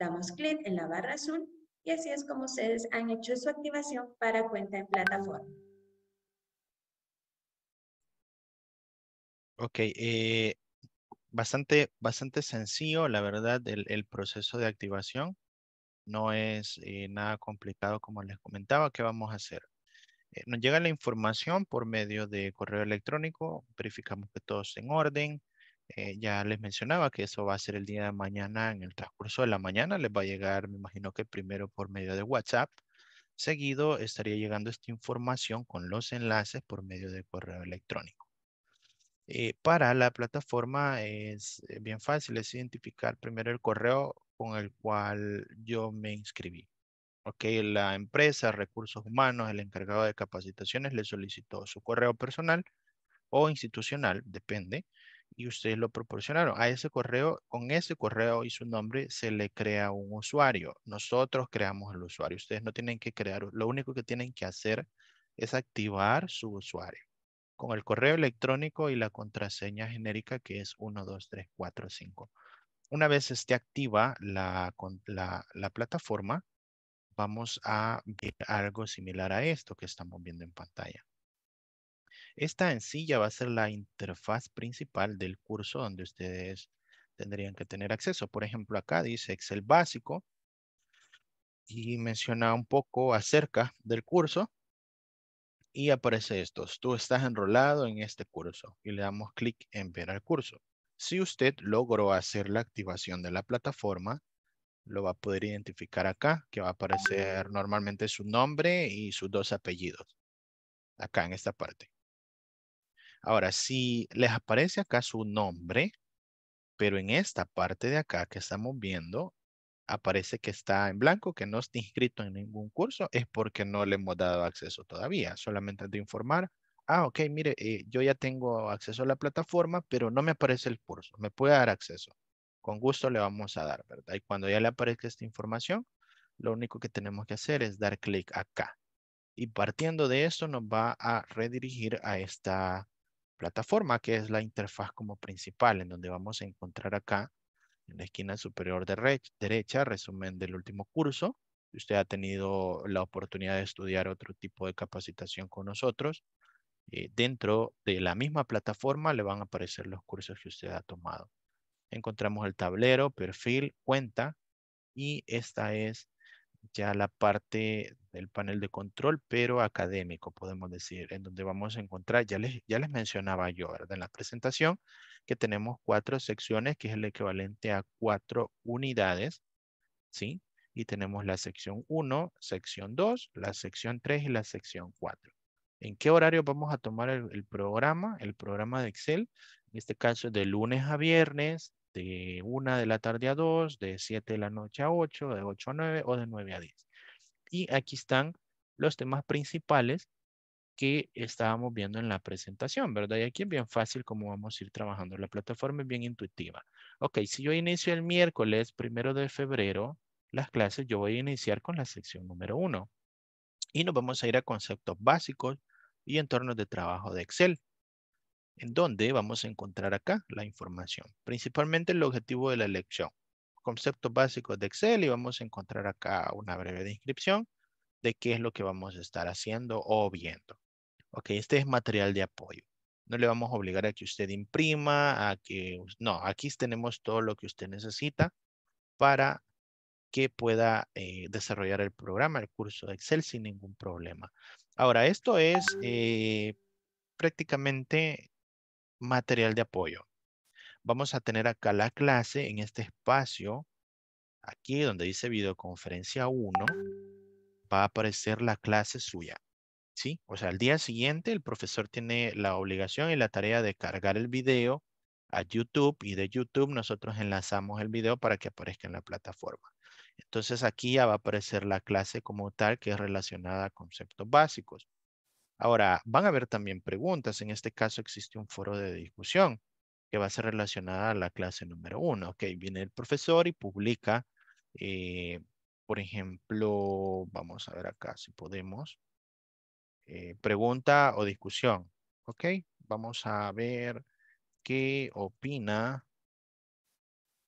Damos clic en la barra azul y así es como ustedes han hecho su activación para cuenta en plataforma. Ok, eh... Bastante, bastante sencillo, la verdad, el, el proceso de activación no es eh, nada complicado como les comentaba. ¿Qué vamos a hacer? Eh, nos llega la información por medio de correo electrónico, verificamos que todo esté en orden. Eh, ya les mencionaba que eso va a ser el día de mañana, en el transcurso de la mañana les va a llegar, me imagino que primero por medio de WhatsApp. Seguido estaría llegando esta información con los enlaces por medio de correo electrónico. Eh, para la plataforma es bien fácil, es identificar primero el correo con el cual yo me inscribí. Okay, la empresa, recursos humanos, el encargado de capacitaciones le solicitó su correo personal o institucional, depende, y ustedes lo proporcionaron. A ese correo, con ese correo y su nombre se le crea un usuario. Nosotros creamos el usuario. Ustedes no tienen que crear, lo único que tienen que hacer es activar su usuario con el correo electrónico y la contraseña genérica que es uno, dos, tres, cuatro, cinco. Una vez esté activa la, la, la plataforma, vamos a ver algo similar a esto que estamos viendo en pantalla. Esta en sí ya va a ser la interfaz principal del curso donde ustedes tendrían que tener acceso. Por ejemplo, acá dice Excel básico y menciona un poco acerca del curso. Y aparece esto, tú estás enrolado en este curso y le damos clic en ver al curso. Si usted logró hacer la activación de la plataforma, lo va a poder identificar acá, que va a aparecer normalmente su nombre y sus dos apellidos, acá en esta parte. Ahora, si les aparece acá su nombre, pero en esta parte de acá que estamos viendo, aparece que está en blanco, que no está inscrito en ningún curso, es porque no le hemos dado acceso todavía. Solamente de informar, ah, ok, mire, eh, yo ya tengo acceso a la plataforma, pero no me aparece el curso. ¿Me puede dar acceso? con gusto le vamos a dar, ¿verdad? Y cuando ya le aparezca esta información, lo único que tenemos que hacer es dar clic acá. Y partiendo de esto nos va a redirigir a esta plataforma que es la interfaz como principal, en donde vamos a encontrar acá en la esquina superior de derecha, resumen del último curso. Si usted ha tenido la oportunidad de estudiar otro tipo de capacitación con nosotros, eh, dentro de la misma plataforma le van a aparecer los cursos que usted ha tomado. Encontramos el tablero, perfil, cuenta, y esta es ya la parte del panel de control, pero académico, podemos decir, en donde vamos a encontrar, ya les, ya les mencionaba yo, ¿verdad? En la presentación, que tenemos cuatro secciones, que es el equivalente a cuatro unidades, ¿sí? Y tenemos la sección uno, sección dos, la sección tres y la sección cuatro. ¿En qué horario vamos a tomar el, el programa? El programa de Excel, en este caso de lunes a viernes, de una de la tarde a dos, de siete de la noche a ocho, de ocho a nueve o de nueve a diez. Y aquí están los temas principales que estábamos viendo en la presentación, ¿verdad? Y aquí es bien fácil como vamos a ir trabajando. La plataforma es bien intuitiva. Ok, si yo inicio el miércoles primero de febrero las clases, yo voy a iniciar con la sección número uno. Y nos vamos a ir a conceptos básicos y entornos de trabajo de Excel, en donde vamos a encontrar acá la información, principalmente el objetivo de la lección, conceptos básicos de Excel, y vamos a encontrar acá una breve descripción de qué es lo que vamos a estar haciendo o viendo. Ok, este es material de apoyo. No le vamos a obligar a que usted imprima, a que... No, aquí tenemos todo lo que usted necesita para que pueda eh, desarrollar el programa, el curso de Excel sin ningún problema. Ahora, esto es eh, prácticamente... material de apoyo. Vamos a tener acá la clase en este espacio. Aquí donde dice videoconferencia uno. Va a aparecer la clase suya. ¿Sí? O sea, al día siguiente el profesor tiene la obligación y la tarea de cargar el video a YouTube. Y de YouTube nosotros enlazamos el video para que aparezca en la plataforma. Entonces aquí ya va a aparecer la clase como tal que es relacionada a conceptos básicos. Ahora, van a haber también preguntas. En este caso existe un foro de discusión que va a ser relacionada a la clase número uno. Ok, viene el profesor y publica, eh, por ejemplo, vamos a ver acá si podemos, eh, pregunta o discusión. Ok, vamos a ver qué opina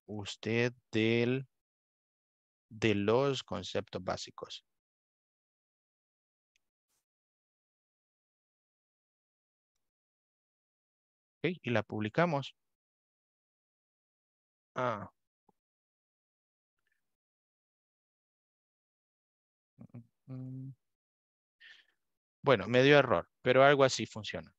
usted del, de los conceptos básicos. Okay, y la publicamos. Ah. Bueno, medio error, pero algo así funciona.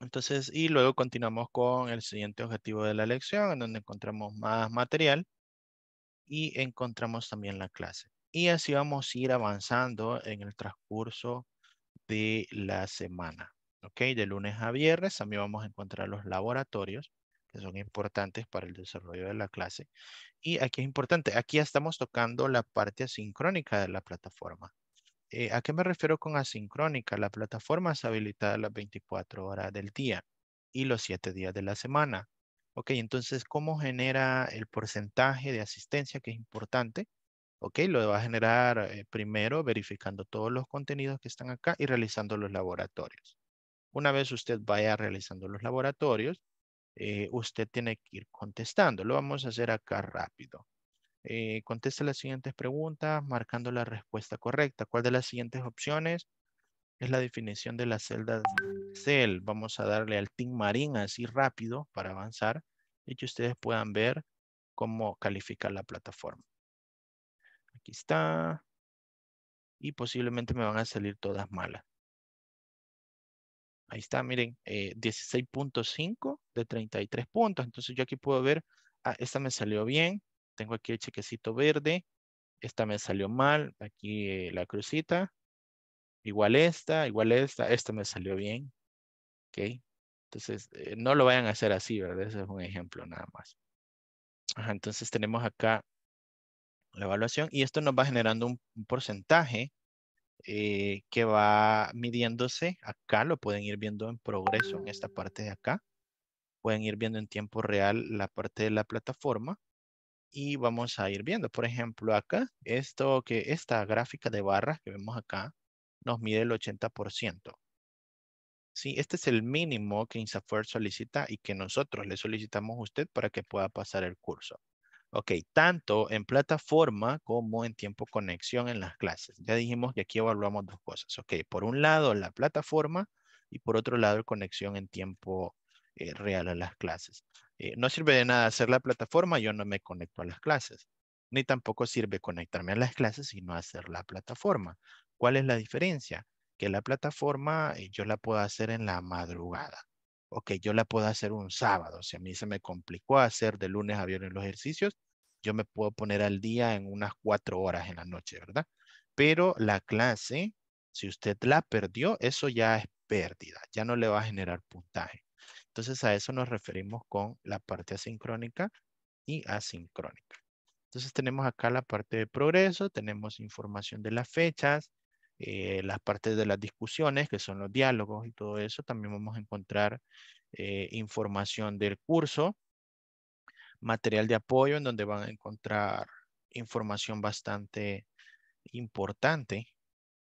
Entonces, y luego continuamos con el siguiente objetivo de la lección, en donde encontramos más material y encontramos también la clase. Y así vamos a ir avanzando en el transcurso de la semana. Ok, de lunes a viernes también vamos a encontrar los laboratorios que son importantes para el desarrollo de la clase. Y aquí es importante, aquí ya estamos tocando la parte asincrónica de la plataforma. Eh, ¿A qué me refiero con asincrónica? La plataforma es habilitada las veinticuatro horas del día y los siete días de la semana. Ok, entonces, ¿cómo genera el porcentaje de asistencia que es importante? Ok, lo va a generar eh, primero verificando todos los contenidos que están acá y realizando los laboratorios. Una vez usted vaya realizando los laboratorios, eh, usted tiene que ir contestando. Lo vamos a hacer acá rápido. Eh, conteste las siguientes preguntas marcando la respuesta correcta. ¿Cuál de las siguientes opciones es la definición de las celdas Excel? Vamos a darle al Team Marín así rápido para avanzar y que ustedes puedan ver cómo califica la plataforma. Aquí está. Y posiblemente me van a salir todas malas. Ahí está, miren, eh, dieciséis punto cinco de treinta y tres puntos. Entonces yo aquí puedo ver, ah, esta me salió bien. Tengo aquí el chequecito verde. Esta me salió mal. Aquí eh, la crucita. Igual esta, igual esta. Esta me salió bien. Ok. Entonces eh, no lo vayan a hacer así, ¿verdad? Ese es un ejemplo nada más. Ajá, entonces tenemos acá la evaluación. Y esto nos va generando un, un porcentaje. Eh, que va midiéndose acá, lo pueden ir viendo en progreso en esta parte de acá, pueden ir viendo en tiempo real la parte de la plataforma y vamos a ir viendo. Por ejemplo, acá, esto que esta gráfica de barras que vemos acá nos mide el ochenta por ciento. Sí, este es el mínimo que INSAFORP solicita y que nosotros le solicitamos a usted para que pueda pasar el curso. Ok, tanto en plataforma como en tiempo conexión en las clases. Ya dijimos que aquí evaluamos dos cosas. Ok, por un lado la plataforma y por otro lado la conexión en tiempo eh, real a las clases. Eh, no sirve de nada hacer la plataforma, yo no me conecto a las clases. Ni tampoco sirve conectarme a las clases y no hacer la plataforma. ¿Cuál es la diferencia? Que la plataforma yo la puedo hacer en la madrugada. Ok, yo la puedo hacer un sábado. Si a mí se me complicó hacer de lunes a viernes los ejercicios, yo me puedo poner al día en unas cuatro horas en la noche, ¿verdad? Pero la clase, si usted la perdió, eso ya es pérdida. Ya no le va a generar puntaje. Entonces a eso nos referimos con la parte asincrónica y asincrónica. Entonces tenemos acá la parte de progreso, tenemos información de las fechas, Eh, las partes de las discusiones, que son los diálogos y todo eso. También vamos a encontrar eh, información del curso, material de apoyo en donde van a encontrar información bastante importante.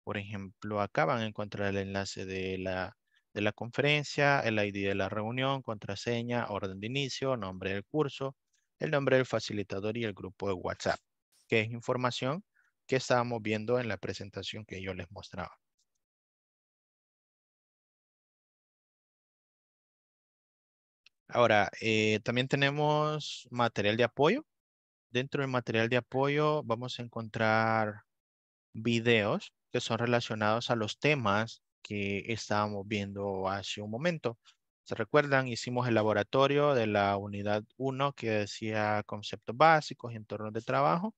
Por ejemplo, acá van a encontrar el enlace de la, de la conferencia, el I D de la reunión, contraseña, orden de inicio, nombre del curso, el nombre del facilitador y el grupo de WhatsApp, que es información que estábamos viendo en la presentación que yo les mostraba. Ahora, eh, también tenemos material de apoyo. Dentro del material de apoyo vamos a encontrar videos que son relacionados a los temas que estábamos viendo hace un momento. ¿Se recuerdan? Hicimos el laboratorio de la unidad uno que decía conceptos básicos y entornos de trabajo.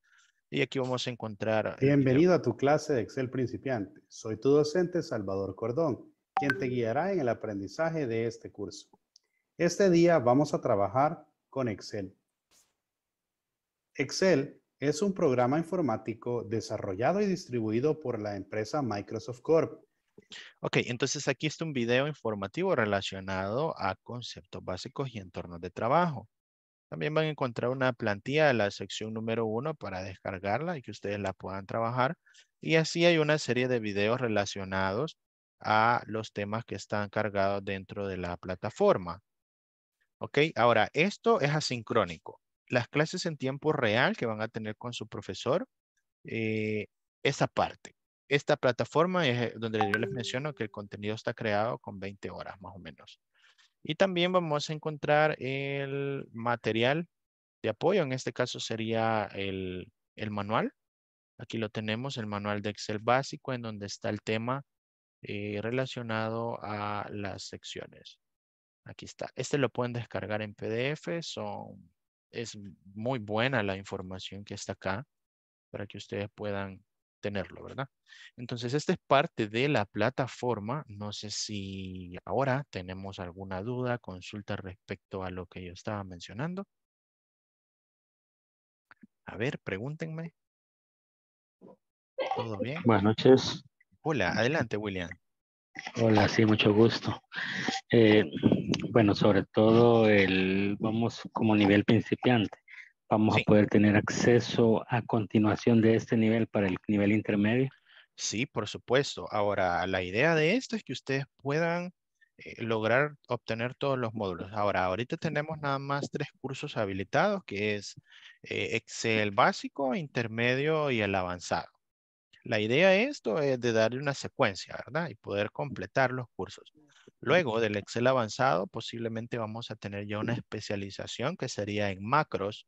Y aquí vamos a encontrar... Bienvenido a tu clase de Excel principiante. Soy tu docente Salvador Cordón, quien te guiará en el aprendizaje de este curso. Este día vamos a trabajar con Excel. Excel es un programa informático desarrollado y distribuido por la empresa Microsoft Corp. Ok, entonces aquí está un video informativo relacionado a conceptos básicos y entornos de trabajo. También van a encontrar una plantilla de la sección número uno para descargarla y que ustedes la puedan trabajar. Y así hay una serie de videos relacionados a los temas que están cargados dentro de la plataforma. Ok, ahora esto es asincrónico. Las clases en tiempo real que van a tener con su profesor, eh, esa parte. Esta plataforma es donde yo les menciono que el contenido está creado con veinte horas más o menos. Y también vamos a encontrar el material de apoyo. En este caso sería el, el manual. Aquí lo tenemos, el manual de Excel básico, en donde está el tema eh, relacionado a las secciones. Aquí está. Este lo pueden descargar en P D F. Son, es muy buena la información que está acá para que ustedes puedan tenerlo, ¿verdad? Entonces, esta es parte de la plataforma. No sé si ahora tenemos alguna duda, consulta respecto a lo que yo estaba mencionando. A ver, pregúntenme. ¿Todo bien? Buenas noches. Hola, adelante, William. Hola, sí, mucho gusto. Eh, bueno, sobre todo, el, vamos como nivel principiante. ¿Vamos sí. a poder tener acceso a continuación de este nivel para el nivel intermedio? Sí, por supuesto. Ahora, la idea de esto es que ustedes puedan eh, lograr obtener todos los módulos. Ahora, ahorita tenemos nada más tres cursos habilitados, que es eh, Excel básico, intermedio y el avanzado. La idea de esto es de darle una secuencia, ¿verdad? Y poder completar los cursos. Luego del Excel avanzado, posiblemente vamos a tener ya una especialización que sería en macros,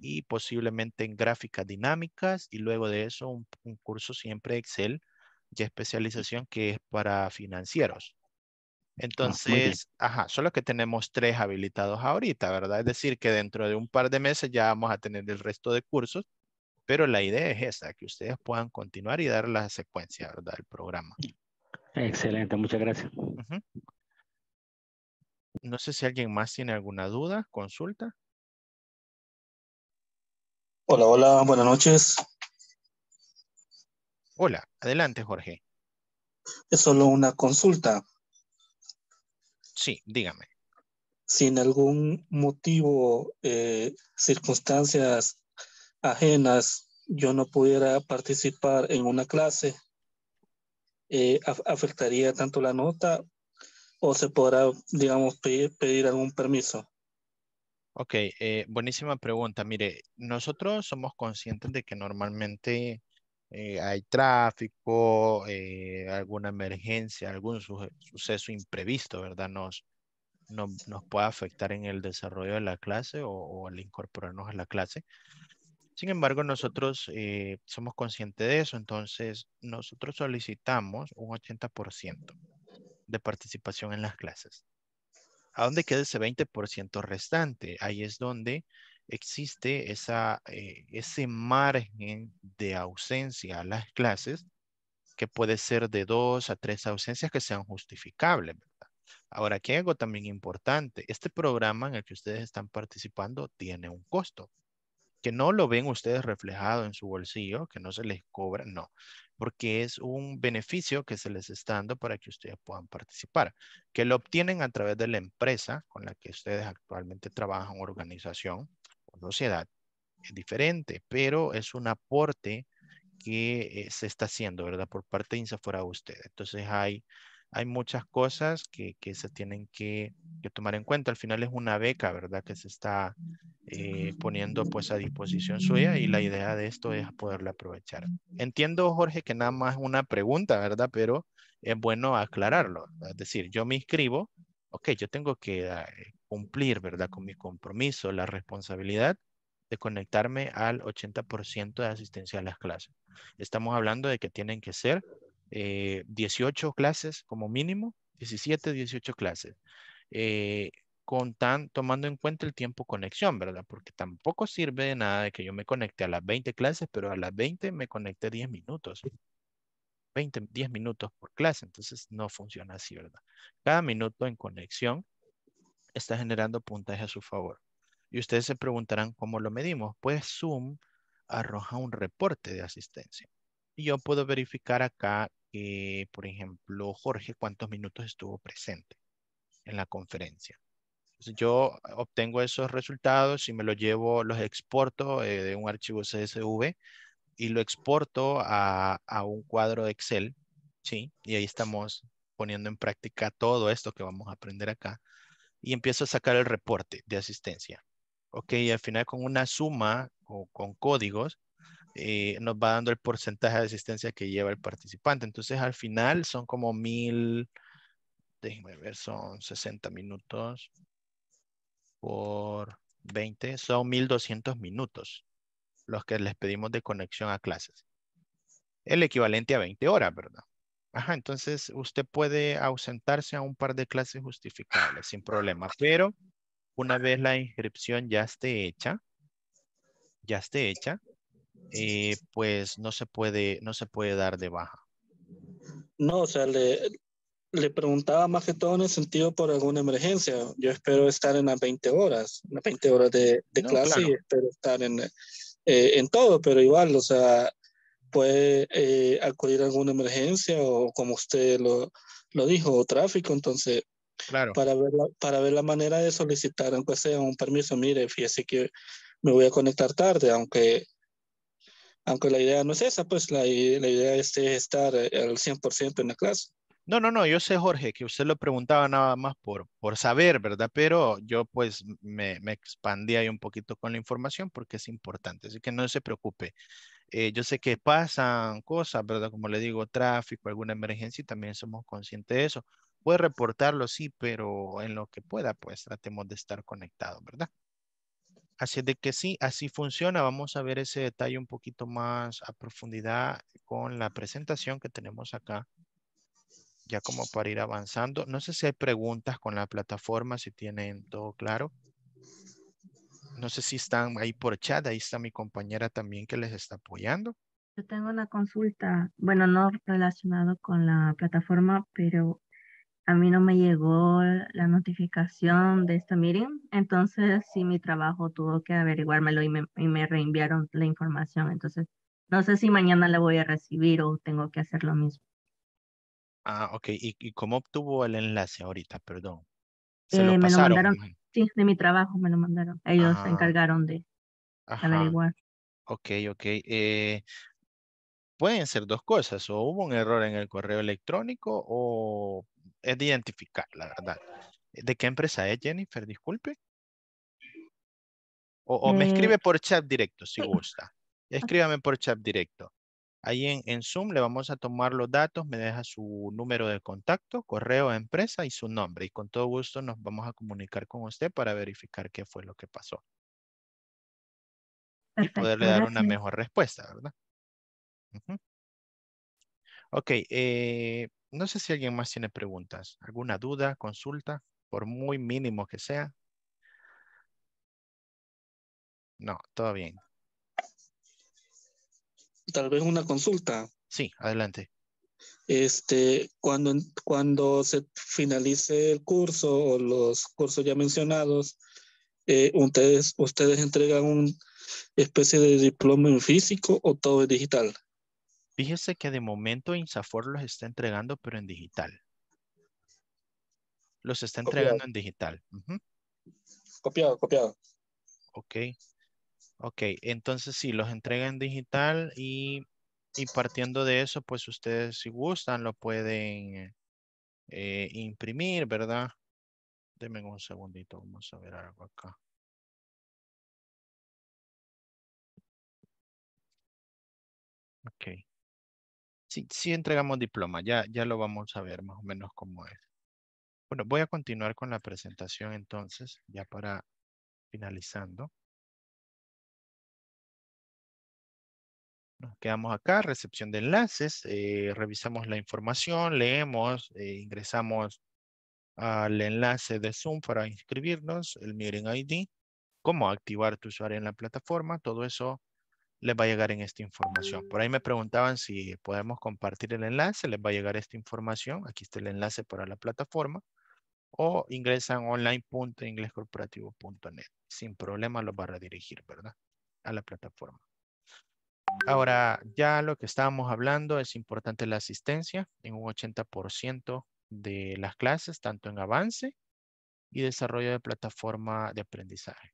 y posiblemente en gráficas dinámicas, y luego de eso un, un curso siempre Excel de especialización que es para financieros. Entonces, ah, ajá, solo que tenemos tres habilitados ahorita, ¿verdad? Es decir, que dentro de un par de meses ya vamos a tener el resto de cursos, pero la idea es esa, que ustedes puedan continuar y dar la secuencia, ¿verdad?, del programa. Excelente, muchas gracias. Uh-huh. No sé si alguien más tiene alguna duda, consulta. Hola, hola, buenas noches. Hola, adelante, Jorge. Es solo una consulta. Sí, dígame. si en algún motivo, eh, circunstancias ajenas, yo no pudiera participar en una clase, eh, af- afectaría tanto la nota o se podrá, digamos, pedir, pedir algún permiso. Ok, eh, buenísima pregunta. Mire, nosotros somos conscientes de que normalmente eh, hay tráfico, eh, alguna emergencia, algún su suceso imprevisto, ¿verdad? Nos, nos, nos puede afectar en el desarrollo de la clase o, o al incorporarnos a la clase. Sin embargo, nosotros eh, somos conscientes de eso, entonces nosotros solicitamos un ochenta por ciento de participación en las clases. ¿A dónde queda ese veinte por ciento restante? Ahí es donde existe esa, eh, ese margen de ausencia a las clases, que puede ser de dos a tres ausencias que sean justificables, ¿verdad? Ahora, aquí hay algo también importante. Este programa en el que ustedes están participando tiene un costo, que no lo ven ustedes reflejado en su bolsillo, que no se les cobra, no, porque es un beneficio que se les está dando para que ustedes puedan participar, que lo obtienen a través de la empresa con la que ustedes actualmente trabajan, organización o sociedad. Es diferente, pero es un aporte que eh, se está haciendo, ¿verdad? Por parte de INSAFORP a ustedes. Entonces hay, hay muchas cosas que, que se tienen que, que tomar en cuenta. Al final es una beca, ¿verdad? Que se está eh, poniendo pues a disposición suya, y la idea de esto es poderla aprovechar. Entiendo, Jorge, que nada más una pregunta, ¿verdad? Pero es bueno aclararlo, ¿verdad? Es decir, yo me inscribo, ok, yo tengo que eh, cumplir, ¿verdad? Con mi compromiso, la responsabilidad de conectarme al ochenta por ciento de asistencia a las clases. Estamos hablando de que tienen que ser Eh, dieciocho clases como mínimo, diecisiete, dieciocho clases, eh, con tan, tomando en cuenta el tiempo conexión, ¿verdad? Porque tampoco sirve de nada de que yo me conecte a las veinte clases, pero a las veinte me conecte diez minutos, veinte, diez minutos por clase. Entonces no funciona así, ¿verdad? Cada minuto en conexión está generando puntaje a su favor. Y ustedes se preguntarán cómo lo medimos. Pues Zoom arroja un reporte de asistencia. Y yo puedo verificar acá que, por ejemplo, Jorge, cuántos minutos estuvo presente en la conferencia. Entonces yo obtengo esos resultados y me los llevo, los exporto eh, de un archivo C S V y lo exporto a, a un cuadro de Excel, ¿sí? Y ahí estamos poniendo en práctica todo esto que vamos a aprender acá. Y empiezo a sacar el reporte de asistencia. Ok, y al final con una suma o con códigos, Eh, nos va dando el porcentaje de asistencia que lleva el participante. Entonces al final son como mil, déjenme ver, son sesenta minutos por veinte, son mil doscientos minutos los que les pedimos de conexión a clases, el equivalente a veinte horas, ¿verdad? Ajá, entonces usted puede ausentarse a un par de clases justificables sin problema, pero una vez la inscripción ya esté hecha, ya esté hecha, Eh, pues no se puede, no se puede dar de baja. No, o sea, le, le preguntaba más que todo en el sentido por alguna emergencia. Yo espero estar en las veinte horas, las veinte horas de, de no, clase, claro. Y espero estar en, eh, en todo, pero igual, o sea, puede eh, acudir a alguna emergencia o como usted lo, lo dijo, o tráfico, entonces... Claro. Para ver, la, para ver la manera de solicitar, aunque sea un permiso, mire, fíjese que me voy a conectar tarde, aunque... Aunque la idea no es esa, pues la, la idea es estar al cien por ciento en la clase. No, no, no, yo sé, Jorge, que usted lo preguntaba nada más por, por saber, ¿verdad? Pero yo pues me, me expandí ahí un poquito con la información porque es importante, así que no se preocupe. Eh, yo sé que pasan cosas, ¿verdad? Como le digo, tráfico, alguna emergencia, y también somos conscientes de eso. Puede reportarlo, sí, pero en lo que pueda, pues tratemos de estar conectados, ¿verdad? Así de que sí, así funciona. Vamos a ver ese detalle un poquito más a profundidad con la presentación que tenemos acá. Ya como para ir avanzando. No sé si hay preguntas con la plataforma, si tienen todo claro. No sé si están ahí por chat. Ahí está mi compañera también que les está apoyando. Yo tengo una consulta. Bueno, no relacionado con la plataforma, pero a mí no me llegó la notificación de esta meeting, entonces sí, mi trabajo tuvo que averiguármelo y me, y me reenviaron la información. Entonces, no sé si mañana la voy a recibir o tengo que hacer lo mismo. Ah, ok. ¿Y, y cómo obtuvo el enlace ahorita? Perdón. Se eh, lo me lo mandaron, sí, de mi trabajo me lo mandaron. Ellos ah. se encargaron de Ajá. averiguar. Ok, ok. Eh, pueden ser dos cosas. O hubo un error en el correo electrónico o es de identificar, la verdad. ¿De qué empresa es, Jennifer? Disculpe. O, o eh, me escribe por chat directo, si sí. gusta. Escríbame por chat directo. Ahí en, en Zoom le vamos a tomar los datos, me deja su número de contacto, correo de empresa y su nombre. Y con todo gusto nos vamos a comunicar con usted para verificar qué fue lo que pasó. Perfecto, y poderle dar gracias. Una mejor respuesta, ¿verdad? Uh-huh. Ok, eh, no sé si alguien más tiene preguntas. ¿Alguna duda, consulta, por muy mínimo que sea? No, todo bien. Tal vez una consulta. Sí, adelante. Este, cuando, cuando se finalice el curso o los cursos ya mencionados, eh, ustedes, ustedes entregan una especie de diploma en físico o todo es digital. Fíjese que de momento INSAFORP los está entregando, pero en digital. Los está entregando copiado. En digital. Uh-huh. Copiado, copiado. Ok. Ok, entonces sí, los entrega en digital y, y partiendo de eso, pues ustedes si gustan lo pueden eh, imprimir, ¿verdad? Denme un segundito, vamos a ver algo acá. Ok. Sí, sí entregamos diploma, ya, ya lo vamos a ver más o menos cómo es. Bueno, voy a continuar con la presentación entonces, ya para finalizando. Nos quedamos acá, recepción de enlaces, eh, revisamos la información, leemos, eh, ingresamos al enlace de Zoom para inscribirnos, el Meeting I D, cómo activar tu usuario en la plataforma, todo eso les va a llegar en esta información. Por ahí me preguntaban si podemos compartir el enlace, les va a llegar esta información, aquí está el enlace para la plataforma, o ingresan online punto inglés corporativo punto net, sin problema los va a redirigir, ¿verdad? A la plataforma. Ahora, ya lo que estábamos hablando es importante la asistencia en un ochenta por ciento de las clases, tanto en avance y desarrollo de plataforma de aprendizaje.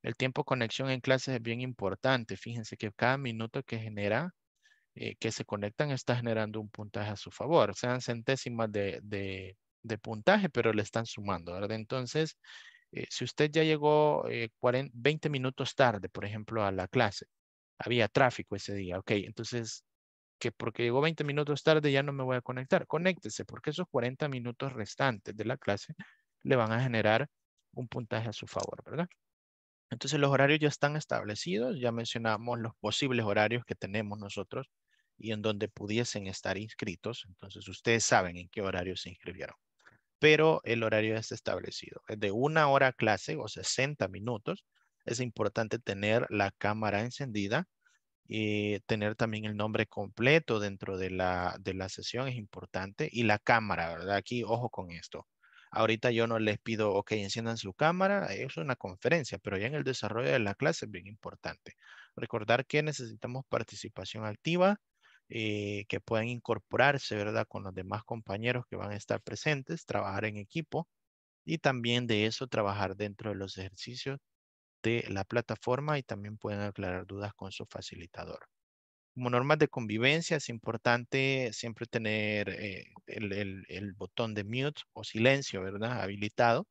El tiempo de conexión en clases es bien importante. Fíjense que cada minuto que genera, eh, que se conectan, está generando un puntaje a su favor. Sean centésimas de, de, de puntaje, pero le están sumando, ¿verdad? Entonces, eh, si usted ya llegó eh, cuarenta, veinte minutos tarde, por ejemplo, a la clase, había tráfico ese día, ok, entonces, que porque llegó veinte minutos tarde ya no me voy a conectar, conéctese, porque esos cuarenta minutos restantes de la clase le van a generar un puntaje a su favor, ¿verdad? Entonces los horarios ya están establecidos, ya mencionamos los posibles horarios que tenemos nosotros y en donde pudiesen estar inscritos, entonces ustedes saben en qué horario se inscribieron, pero el horario ya está establecido, es de una hora clase o sesenta minutos. Es importante tener la cámara encendida y tener también el nombre completo dentro de la, de la sesión es importante. Y la cámara, ¿verdad? Aquí, ojo con esto. Ahorita yo no les pido, ok, enciendan su cámara. Es una conferencia, pero ya en el desarrollo de la clase es bien importante. Recordar que necesitamos participación activa, eh, que puedan incorporarse, ¿verdad? Con los demás compañeros que van a estar presentes, trabajar en equipo y también de eso trabajar dentro de los ejercicios de la plataforma y también pueden aclarar dudas con su facilitador. Como normas de convivencia es importante siempre tener eh, el, el, el botón de mute o silencio, ¿verdad? Habilitado,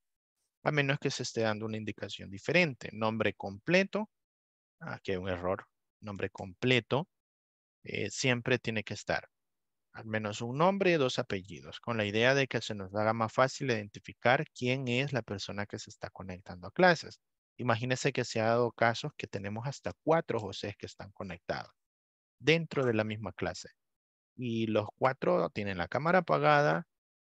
a menos que se esté dando una indicación diferente. Nombre completo, aquí hay un error, nombre completo, eh, siempre tiene que estar. Al menos un nombre y dos apellidos, con la idea de que se nos haga más fácil identificar quién es la persona que se está conectando a clases. Imagínense que se ha dado casos que tenemos hasta cuatro Josés que están conectados dentro de la misma clase. Y los cuatro tienen la cámara apagada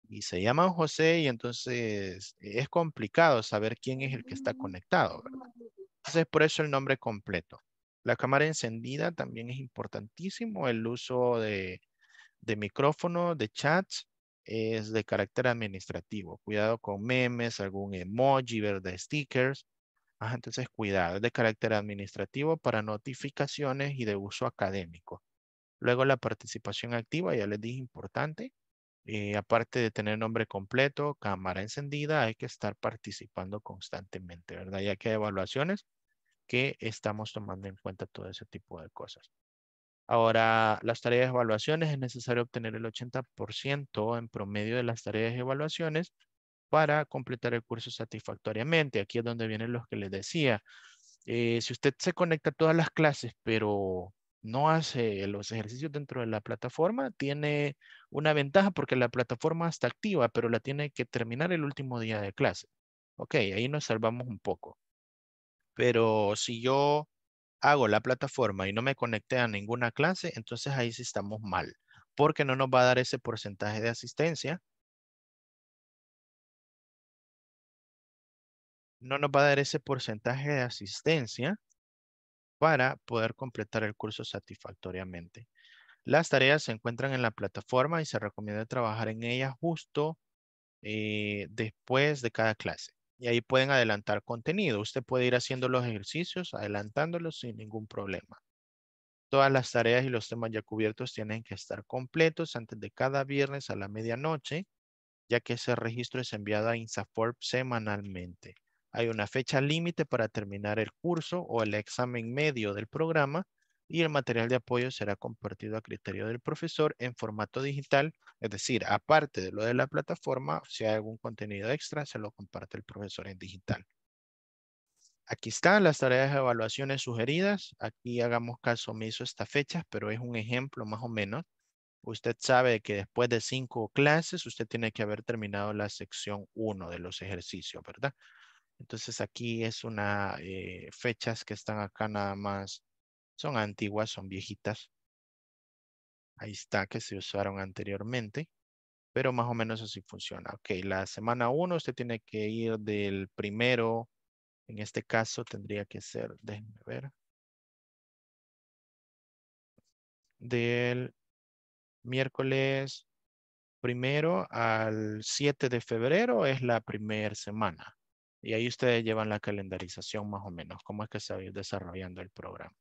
y se llaman José y entonces es complicado saber quién es el que está conectado, ¿verdad? Entonces por eso el nombre completo. La cámara encendida también es importantísimo. El uso de, de micrófono, de chats, es de carácter administrativo. Cuidado con memes, algún emoji, ¿verdad? Stickers. Ah, entonces, cuidado, es de carácter administrativo para notificaciones y de uso académico. Luego, la participación activa, ya les dije, importante. Eh, aparte de tener nombre completo, cámara encendida, hay que estar participando constantemente, ¿verdad? Ya que hay evaluaciones que estamos tomando en cuenta todo ese tipo de cosas. Ahora, las tareas de evaluaciones, es necesario obtener el ochenta por ciento en promedio de las tareas de evaluaciones para completar el curso satisfactoriamente. Aquí es donde vienen los que les decía. Eh, si usted se conecta a todas las clases, pero no hace los ejercicios dentro de la plataforma, tiene una ventaja porque la plataforma está activa, pero la tiene que terminar el último día de clase. Ok, ahí nos salvamos un poco. Pero si yo hago la plataforma y no me conecté a ninguna clase, entonces ahí sí estamos mal, porque no nos va a dar ese porcentaje de asistencia. No nos va a dar ese porcentaje de asistencia para poder completar el curso satisfactoriamente. Las tareas se encuentran en la plataforma y se recomienda trabajar en ellas justo eh, después de cada clase. Y ahí pueden adelantar contenido. Usted puede ir haciendo los ejercicios, adelantándolos sin ningún problema. Todas las tareas y los temas ya cubiertos tienen que estar completos antes de cada viernes a la medianoche, ya que ese registro es enviado a INSAFORP semanalmente. Hay una fecha límite para terminar el curso o el examen medio del programa y el material de apoyo será compartido a criterio del profesor en formato digital. Es decir, aparte de lo de la plataforma, si hay algún contenido extra, se lo comparte el profesor en digital. Aquí están las tareas de evaluaciones sugeridas. Aquí hagamos caso omiso a estas fechas, pero es un ejemplo más o menos. Usted sabe que después de cinco clases, usted tiene que haber terminado la sección uno de los ejercicios, ¿verdad? Entonces aquí es una eh, fechas que están acá nada más, son antiguas, son viejitas. Ahí está, que se usaron anteriormente, pero más o menos así funciona. Ok, la semana uno usted tiene que ir del primero, en este caso tendría que ser, déjenme ver, del miércoles primero al siete de febrero es la primera semana. Y ahí ustedes llevan la calendarización más o menos, cómo es que se va a ir desarrollando el programa.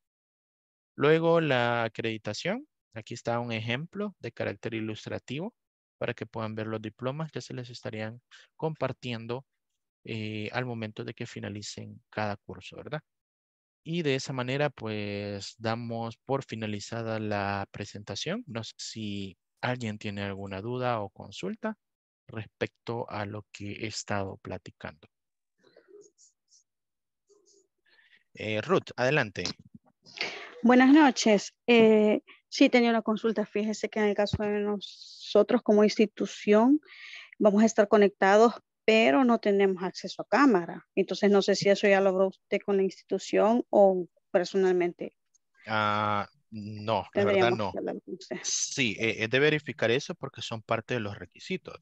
Luego la acreditación. Aquí está un ejemplo de carácter ilustrativo para que puedan ver los diplomas que se les estarían compartiendo eh, al momento de que finalicen cada curso, ¿verdad? Y de esa manera, pues, damos por finalizada la presentación. No sé si alguien tiene alguna duda o consulta respecto a lo que he estado platicando. Eh, Ruth, adelante. Buenas noches. Eh, sí, tenía una consulta. Fíjese que en el caso de nosotros como institución vamos a estar conectados, pero no tenemos acceso a cámara. Entonces no sé si eso ya lo logró usted con la institución o personalmente. Ah, no, la verdad no. Sí, eh, es de verificar eso porque son parte de los requisitos.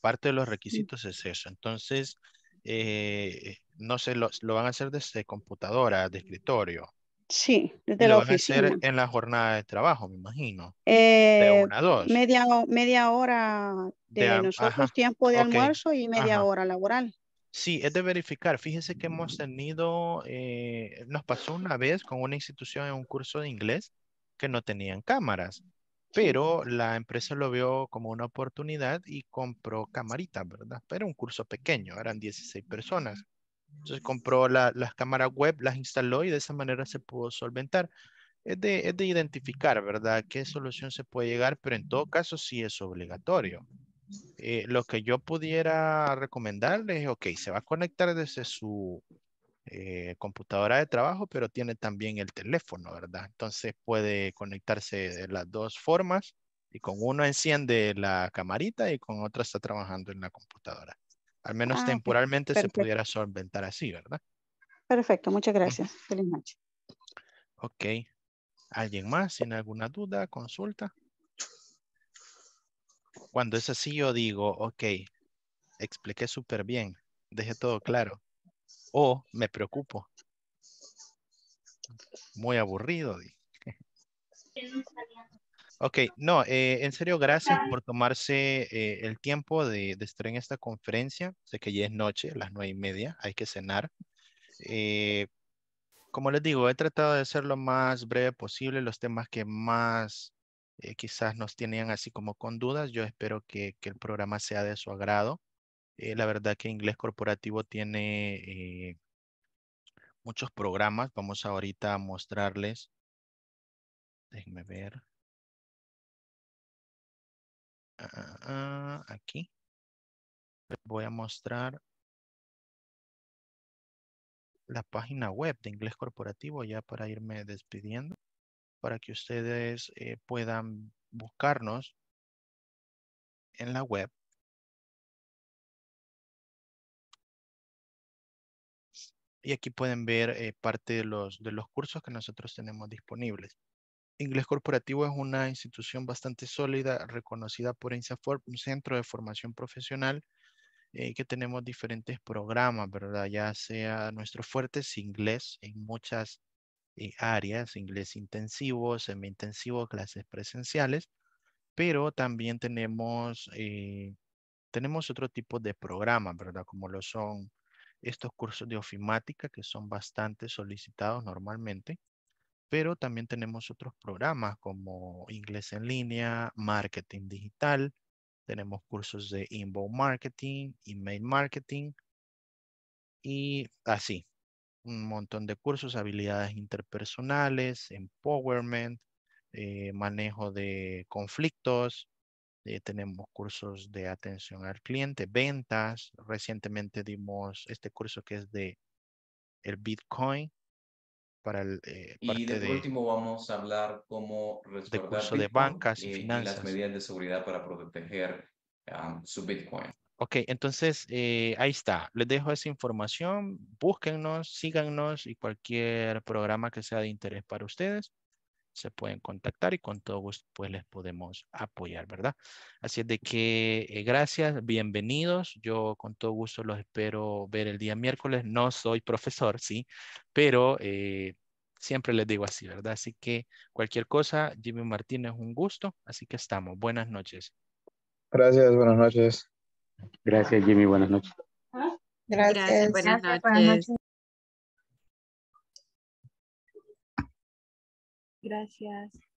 Parte de los requisitos mm. es eso. Entonces... Eh, no sé, lo, lo van a hacer desde computadora, de escritorio. Sí, desde la oficina. Lo van a hacer en la jornada de trabajo, me imagino. Eh, de una a dos. Media, media hora de, de nosotros, ajá, tiempo de okay. almuerzo y media ajá. hora laboral. Sí, es de verificar. Fíjese que hemos tenido, eh, nos pasó una vez con una institución en un curso de inglés que no tenían cámaras, pero la empresa lo vio como una oportunidad y compró camaritas, ¿verdad? Pero un curso pequeño, eran dieciséis personas. Entonces compró la, las cámaras web, las instaló y de esa manera se pudo solventar. Es de, es de identificar, ¿verdad? ¿Qué solución se puede llegar? Pero en todo caso sí es obligatorio. Eh, lo que yo pudiera recomendarles es, ok, se va a conectar desde su Eh, computadora de trabajo, pero tiene también el teléfono, ¿verdad? Entonces puede conectarse de las dos formas y con uno enciende la camarita y con otra está trabajando en la computadora. Al menos ah, temporalmente perfecto. Se pudiera solventar así, ¿verdad? Perfecto, muchas gracias. Uh-huh. Feliz noche. Ok. ¿Alguien más? ¿Tiene alguna duda? ¿Consulta? Cuando es así yo digo, ok, expliqué súper bien, dejé todo claro. O me preocupo. Muy aburrido. Ok, no, eh, en serio, gracias por tomarse eh, el tiempo de, de estar en esta conferencia. Sé que ya es noche, a las nueve y media, hay que cenar. Eh, como les digo, he tratado de ser lo más breve posible los temas que más eh, quizás nos tenían así como con dudas. Yo espero que, que el programa sea de su agrado. Eh, la verdad que Inglés Corporativo tiene eh, muchos programas. Vamos ahorita a mostrarles. Déjenme ver. Uh, aquí. Voy a mostrar la página web de Inglés Corporativo ya para irme despidiendo, para que ustedes eh, puedan buscarnos en la web. Y aquí pueden ver eh, parte de los, de los cursos que nosotros tenemos disponibles. Inglés Corporativo es una institución bastante sólida, reconocida por INSAFORP, un centro de formación profesional, eh, que tenemos diferentes programas, ¿verdad? Ya sea nuestro fuerte es inglés en muchas eh, áreas, inglés intensivo, semi-intensivo, clases presenciales, pero también tenemos, eh, tenemos otro tipo de programas, ¿verdad? Como lo son estos cursos de ofimática, que son bastante solicitados normalmente. Pero también tenemos otros programas como inglés en línea, marketing digital. Tenemos cursos de Inbound Marketing, Email Marketing y así. Un montón de cursos, habilidades interpersonales, empowerment, eh, manejo de conflictos. Eh, tenemos cursos de atención al cliente, ventas. Recientemente dimos este curso que es de el Bitcoin. Para el, eh, parte y de, de último vamos a hablar cómo de curso de bancas y, y finanzas. Las medidas de seguridad para proteger um, su Bitcoin. Ok, entonces eh, ahí está. Les dejo esa información. Búsquennos, síganos y cualquier programa que sea de interés para ustedes se pueden contactar y con todo gusto pues les podemos apoyar, ¿verdad? Así es de que eh, gracias, bienvenidos. Yo con todo gusto los espero ver el día miércoles. No soy profesor, sí, pero eh, siempre les digo así, ¿verdad? Así que cualquier cosa, Jimmy Martínez, un gusto. Así que estamos. Buenas noches. Gracias, buenas noches. Gracias, Jimmy, buenas noches. Gracias, gracias buenas noches. Buenas noches. Gracias.